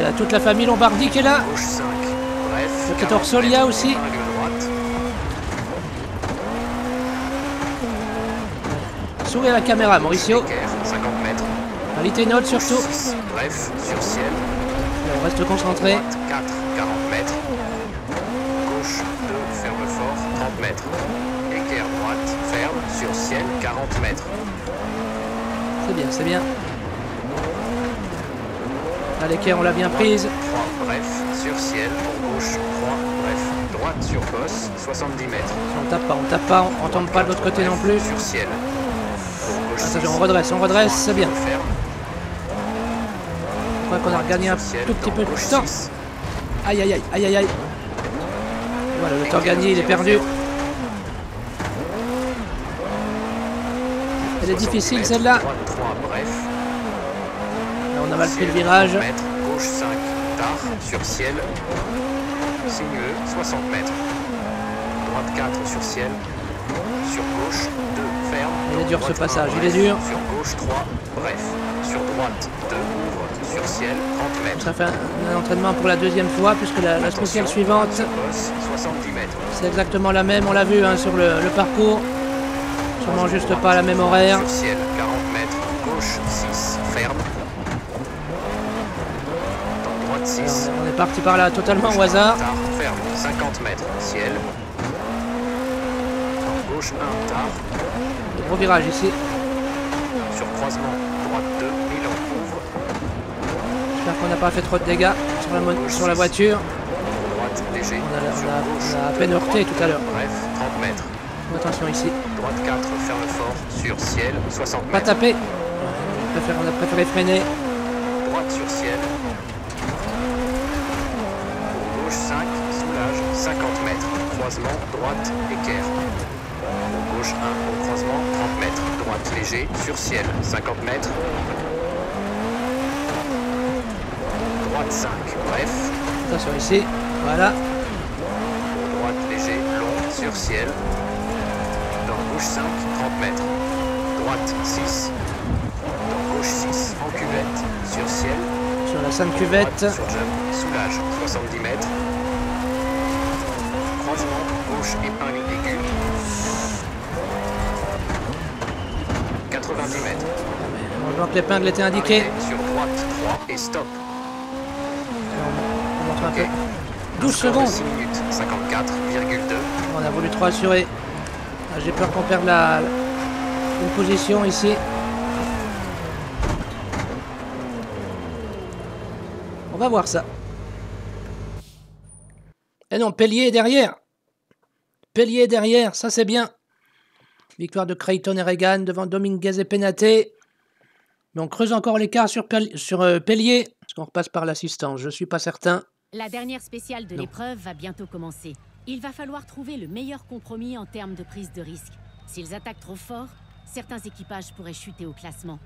Il y a toute la famille Lombardi qui est là. Gauche cinq, bref. Le quatorze Solia aussi. Sourire à la caméra, Mauricio. cinquante mètres. Allez, tes notes surtout. six, bref, sur ciel. On reste concentré. Droite, quatre, quarante mètres. Gauche, deux, ferme fort, trente mètres. Équerre droite, ferme, sur ciel, quarante mètres. C'est bien, c'est bien. À l'équerre, on l'a bien prise. trois, bref, sur ciel, pour gauche, trois, bref, droite sur bosse, soixante-dix mètres. On tape pas, on tape pas, on tombe pas de l'autre côté non plus. Sur ciel. Attention, on redresse, on redresse, c'est bien. Je crois qu'on a regagné un tout petit peu de temps. Aïe, aïe, aïe, aïe, aïe, aïe. Voilà, le temps gagné, il est perdu. Elle est difficile, celle-là. On a mal pris le virage. Gauche cinq, tard, sur ciel. Sinueux, soixante mètres. Droite quatre, sur ciel. Sur gauche, deux, ferme. Il est dur ce passage, il est dur. Sur gauche, trois, bref. Sur droite, deux, ouvre. Sur ciel, trente mètres. Ça fait un, un entraînement pour la deuxième fois, puisque la, la spéciale suivante, soixante-dix mètres. C'est exactement la même, on l'a vu hein, sur le, le parcours. Sûrement juste pas à la même horaire. Sur ciel, quarante mètres. Gauche, six, ferme. Dans droite, six. On est parti par là totalement au hasard. Ferme, cinquante mètres. Ciel. Gauche un, tard. Gros virage ici. Sur croisement, droite deux, mi-long, ouvre. J'espère qu'on n'a pas fait trop de dégâts sur la, gauche, sur la voiture. Droite léger. On a, on a, gauche, on a à peine heurté tout à l'heure. Bref, trente mètres. Attention ici. Droite quatre, ferme fort, sur ciel, soixante mètres. Pas taper. On a préféré, on a préféré freiner. Droite sur ciel. Pour gauche cinq, soulage, cinquante mètres. Croisement, droite, équerre. Gauche un, au croisement, trente mètres. Droite léger, sur ciel, cinquante mètres. Droite cinq, bref. Attention ici, voilà. Droite léger, long, sur ciel. Dans gauche cinq, trente mètres. Droite six. Dans gauche six, en cuvette, sur ciel. Sur la sainte cuvette. Droite, sur jump, soulage, soixante-dix mètres. Croisement, gauche, épingle aiguë. quatre-vingt-dix mètres. On voit que l'épingle était indiquée. Sur droite, trois et stop. On montre un peu. douze secondes. six minutes, cinquante-quatre virgule deux. On a voulu trop assurer. J'ai peur qu'on perde la... une position ici. On va voir ça. Et non, Pellier est derrière. Pellier est derrière, ça c'est bien. Victoire de Creighton et Reagan devant Dominguez et Penate. Mais on creuse encore l'écart sur, sur euh, Pellier. Est-ce qu'on repasse par l'assistance? Je ne suis pas certain. La dernière spéciale de l'épreuve va bientôt commencer. Il va falloir trouver le meilleur compromis en termes de prise de risque. S'ils attaquent trop fort, certains équipages pourraient chuter au classement.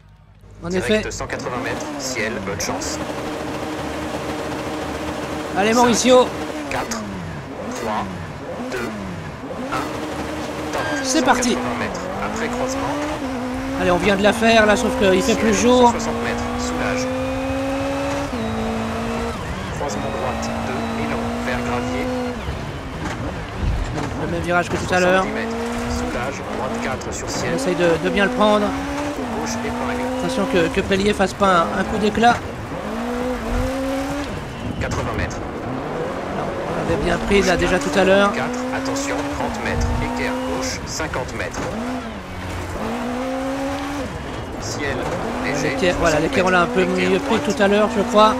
En effet. cent quatre-vingts mètres, ciel, bonne chance. Allez Mauricio. quatre, trois, deux, un. C'est parti. Après croisement. Allez, on vient de la faire là, sauf qu'il fait plus jour. soixante mètres, soulage. Croisement droite, deux, mi-long, vers gravier. Le même virage que tout à l'heure. Soulage, droite quatre sur ciel. On essaye de, de bien le prendre. Gauche, attention que, que Pellier fasse pas un, un coup d'éclat. quatre-vingts mètres. On avait bien pris là déjà tout à l'heure. Attention, trente mètres, équerre gauche, cinquante mètres. L'équerre, voilà, l'équerre on l'a un peu mieux pris tout à l'heure, je crois.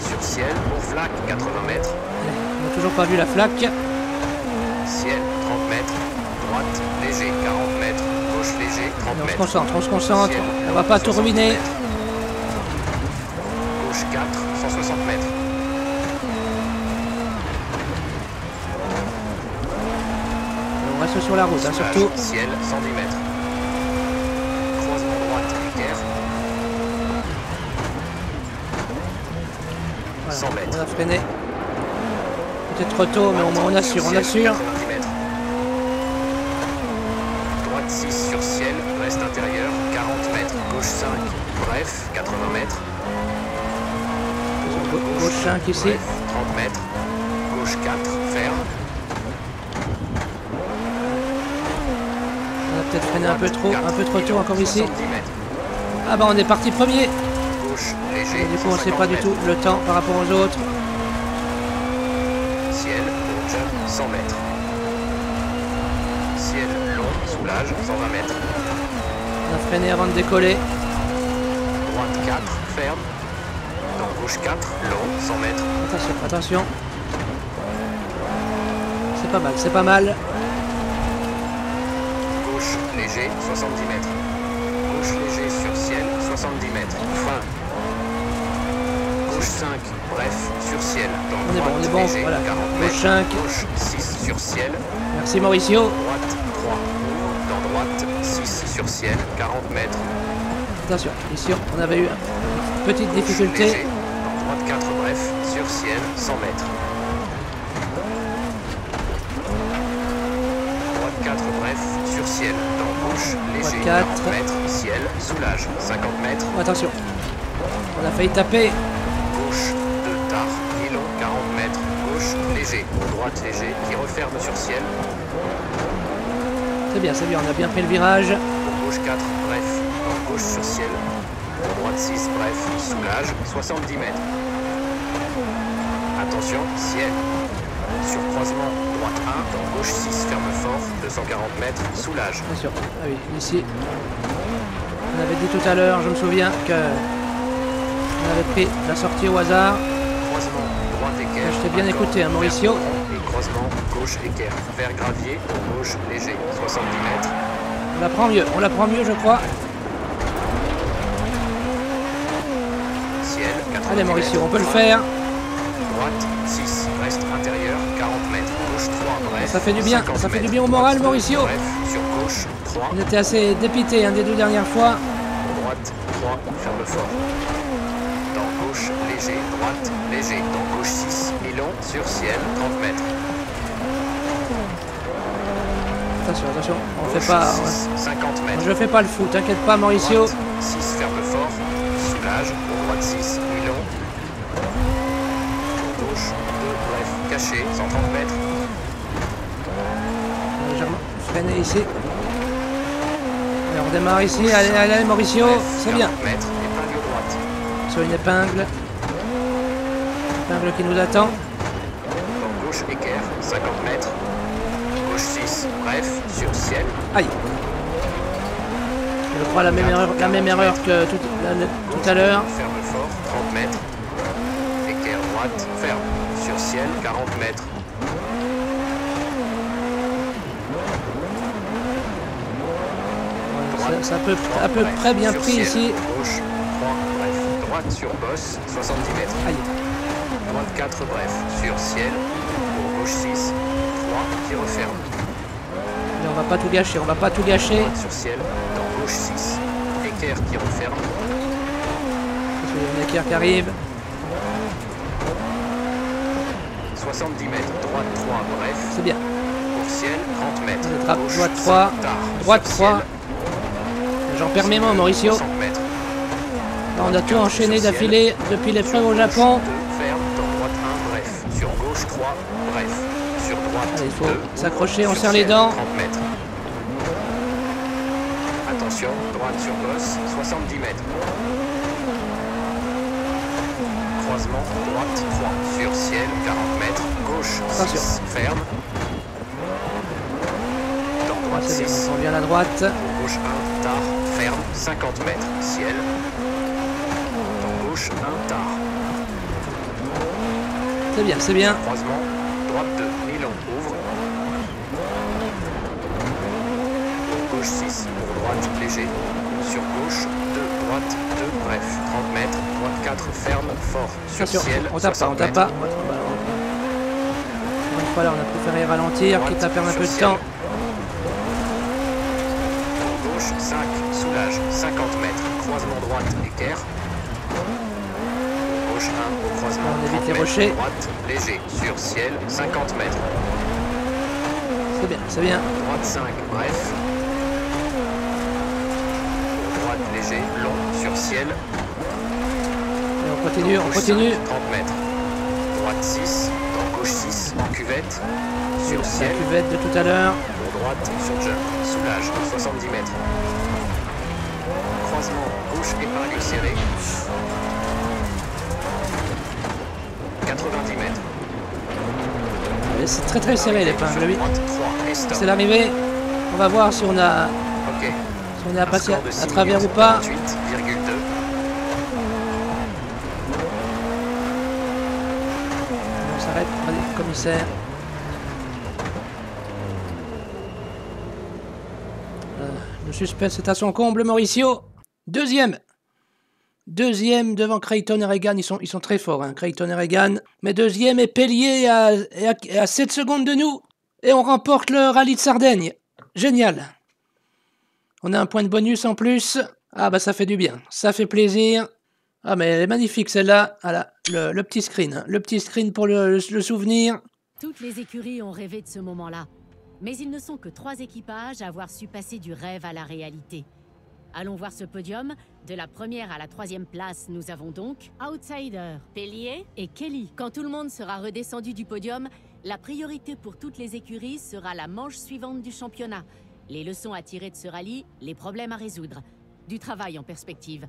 Sur ciel, pour flac, quatre-vingts mètres. On n'a toujours pas vu la flac. Ciel, trente mètres. Droite, léger, quarante mètres. Gauche, léger, trente mètres. On se concentre, on se concentre. Ciel, on va pas tout ruiner. Gauche, quatre, cent soixante mètres. On reste sur la route, hein, surtout. Ciel, cent dix mètres. cent mètres. On a freiné. Peut-être trop tôt, mais on, on assure, on assure. Droite six sur ciel, reste intérieur, quarante mètres. Gauche cinq, bref, quatre-vingts mètres. Gauche cinq ici. Bref, trente mètres. Gauche quatre, ferme. On a peut-être freiné un peu trop, un peu trop tôt encore ici. Ah bah on est parti premier. Et du coup on ne sait pas du tout le temps par rapport aux autres. Ciel, long, cent mètres. Ciel, long, soulage, cent vingt mètres. On a freiné avant de décoller. Droite quatre, ferme. Dans gauche quatre, long, cent mètres. Attention, attention. C'est pas mal, c'est pas mal. Gauche, léger, soixante-dix mètres. Gauche, léger, sur ciel, soixante-dix mètres. Fin. Gauche cinq, bref, sur ciel. On est bon, on est bon, voilà. Gauche cinq. Gauche six, sur ciel. Merci Mauricio. Droite trois, dans droite, six, sur ciel, quarante mètres. Attention, ici on avait eu une petite difficulté. Léger, dans droite quatre, bref, sur ciel, cent mètres. Droite quatre, bref, sur ciel, dans gauche, léger, quarante mètres, ciel, soulage, cinquante mètres. Oh, attention, on a failli taper. Gauche, deux tard, et long, quarante mètres, gauche, léger, droite, léger, qui referme sur ciel. C'est bien, c'est bien, on a bien pris le virage. Gauche quatre, bref, gauche sur ciel. Droite six, bref, soulage, soixante-dix mètres. Attention, ciel. Sur croisement, droite un, gauche six, ferme fort, deux cent quarante mètres, soulage. Bien sûr, ah oui, ici. On avait dit tout à l'heure, je me souviens que... on avait pris la sortie au hasard. Croisement, droite équerre. Je t'ai bien écouté, hein, Mauricio. Et croisement, gauche équerre. Vers gravier, gauche léger, soixante-dix mètres. On la prend mieux, on la prend mieux, je crois. Ciel, quatre. Allez, Mauricio, on peut le faire. Droite, six, reste intérieur, quarante mètres. Gauche trois, bref. Ça fait du bien, ça fait du bien au moral, Mauricio. Bref, sur gauche, trois. On était assez dépité hein, des deux dernières fois. Droite, trois, ferme fort. Gauche, léger, droite, léger, dans gauche six, et long, sur ciel, trente mètres. Attention, attention, on gauche fait pas... six, ouais. cinquante mètres. Je fais pas le fou, t'inquiète pas Mauricio. Droite, six, ferme fort, soulage, droite six, et long. Gauche, deux, bref, caché, cent trente mètres. Légèrement freiné ici. Et on démarre ici, gauche, allez, allez, allez Mauricio, c'est bien. Mètres. Sur une épingle, épingle qui nous attend. En gauche équerre, cinquante mètres, gauche six, bref, sur ciel. Aïe. Je crois la même erreur, la même erreur que tout, la, le, tout à l'heure. Ferme fort, trente mètres. Équerre droite, ferme, sur ciel, quarante mètres. C'est à peu, à peu près bien pris ici. Gauche, droite sur bosse, soixante-dix mètres. Aïe. Droite quatre, bref, sur ciel, pour gauche six, trois, qui referme. Mais on va pas tout gâcher, on va pas tout gâcher. Droite sur ciel, dans gauche six, équerre qui referme. Une équerre qui arrive. soixante-dix mètres, droite trois, bref. C'est bien. Pour ciel, trente mètres. Gauche, droite trois, tard, droite trois. J'en perds mes mots, Mauricio. On a tout enchaîné d'affilée depuis l'épreuve au Japon. Allez, il faut s'accrocher, on serre les dents. Attention, droite sur bosse, soixante-dix mètres. Croisement, droite trois sur ciel, quarante mètres. Gauche six, ferme. Dans trois, ça descend bien à droite. Gauche un, tard, ferme, cinquante mètres, ciel. Dans gauche un, tard. C'est bien, c'est bien. Croisement, droite deux, nylon, ouvre. Gauche six, pour droite, léger. Sur gauche, deux, droite, deux, bref, trente mètres, droite quatre, ferme, fort, sur sûr, ciel, on tape pas, on tape pas. Une fois là, on a préféré ralentir, droite, quitte à perdre un peu de ciel. Temps. Gauche cinq, soulage, cinquante mètres, croisement droite, équerre. Gauche un, croisement on trente mètres, rochers. Droite, léger, sur ciel, cinquante mètres. C'est bien, c'est bien. Droite cinq, bref. Léger, long, sur ciel. Et on continue, on continue. cinq, trente mètres. Droite six, dans gauche six, en cuvette. Sur ciel. La cuvette de tout à l'heure. Pour droite, sur jump. Soulage, soixante-dix mètres. Croisement, gauche, épingle serrée. quatre-vingt-dix mètres. C'est très très serré l'épingle, oui. C'est l'arrivée. On va voir si on a. Ok. On est à passer à travers ou pas. On s'arrête, allez, commissaire. Euh, le suspense est à son comble, Mauricio. Deuxième. Deuxième devant Creighton et Reagan. Ils sont, ils sont très forts, hein, Creighton et Reagan. Mais deuxième est Pellier à, à, à sept secondes de nous. Et on remporte le rallye de Sardaigne. Génial. On a un point de bonus en plus. Ah bah ça fait du bien, ça fait plaisir. Ah mais elle est magnifique celle-là. Ah là, le, le petit screen, le petit screen pour le, le souvenir. Toutes les écuries ont rêvé de ce moment-là. Mais ils ne sont que trois équipages à avoir su passer du rêve à la réalité. Allons voir ce podium. De la première à la troisième place, nous avons donc Outsider, Pellier et Kelly. Quand tout le monde sera redescendu du podium, la priorité pour toutes les écuries sera la manche suivante du championnat. Les leçons à tirer de ce rallye, les problèmes à résoudre, du travail en perspective.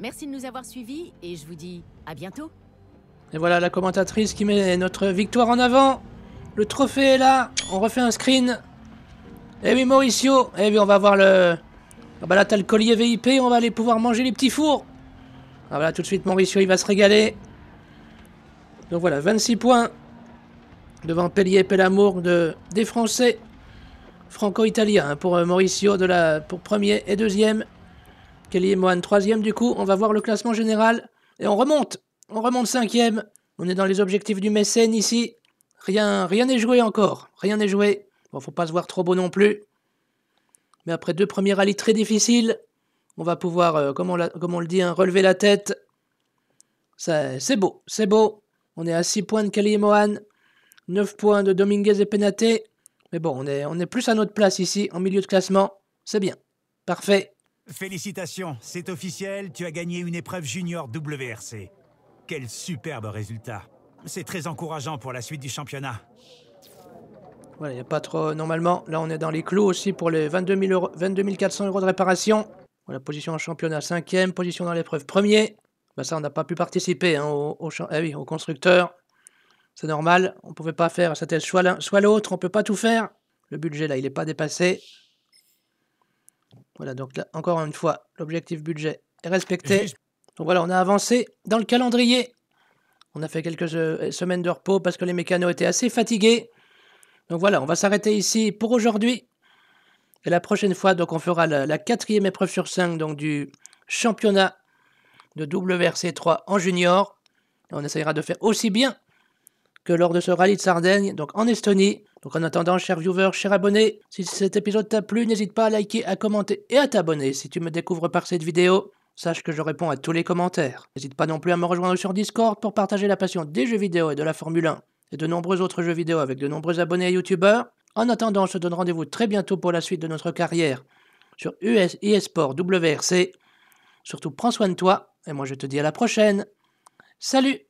Merci de nous avoir suivis et je vous dis à bientôt. Et voilà la commentatrice qui met notre victoire en avant. Le trophée est là, on refait un screen. Et oui Mauricio, et oui on va voir le... Ah bah là t'as le collier V I P, on va aller pouvoir manger les petits fours. Ah bah là tout de suite Mauricio il va se régaler. Donc voilà, vingt-six points devant Pellier et Pellamour de... des Français. Franco-italien pour Mauricio de la, pour premier et deuxième. Kelly et Mohan troisième du coup. On va voir le classement général. Et on remonte. On remonte cinquième. On est dans les objectifs du mécène ici. Rien rien n'est joué encore. Rien n'est joué. Bon, faut pas se voir trop beau non plus. Mais après deux premiers rallyes très difficiles, on va pouvoir, euh, comme, on la, comme on le dit, hein, relever la tête. C'est beau. C'est beau. On est à six points de Kelly et Mohan. neuf points de Dominguez et Penate. Mais bon, on est, on est plus à notre place ici, en milieu de classement. C'est bien. Parfait. Félicitations, c'est officiel, tu as gagné une épreuve junior W R C. Quel superbe résultat. C'est très encourageant pour la suite du championnat. Voilà, il n'y a pas trop... Normalement, là, on est dans les clous aussi pour les vingt-deux mille euros, vingt-deux mille quatre cents euros de réparation. Voilà, position en championnat cinquième, position dans l'épreuve premier. Ben ça, on n'a pas pu participer hein, au, au, eh oui, au constructeur. C'est normal, on ne pouvait pas faire, c'était soit l'un, soit l'autre, on ne peut pas tout faire. Le budget, là, il n'est pas dépassé. Voilà, donc là, encore une fois, l'objectif budget est respecté. Donc voilà, on a avancé dans le calendrier. On a fait quelques semaines de repos parce que les mécanos étaient assez fatigués. Donc voilà, on va s'arrêter ici pour aujourd'hui. Et la prochaine fois, donc, on fera la, la quatrième épreuve sur cinq donc, du championnat de W R C trois en junior. On essaiera de faire aussi bien que lors de ce rallye de Sardaigne, donc en Estonie. Donc en attendant, chers viewers, chers abonnés, si cet épisode t'a plu, n'hésite pas à liker, à commenter et à t'abonner. Si tu me découvres par cette vidéo, sache que je réponds à tous les commentaires. N'hésite pas non plus à me rejoindre sur Discord pour partager la passion des jeux vidéo et de la Formule un et de nombreux autres jeux vidéo avec de nombreux abonnés et youtubeurs. En attendant, je te donne rendez-vous très bientôt pour la suite de notre carrière sur U S eSport W R C. Surtout, prends soin de toi et moi je te dis à la prochaine. Salut!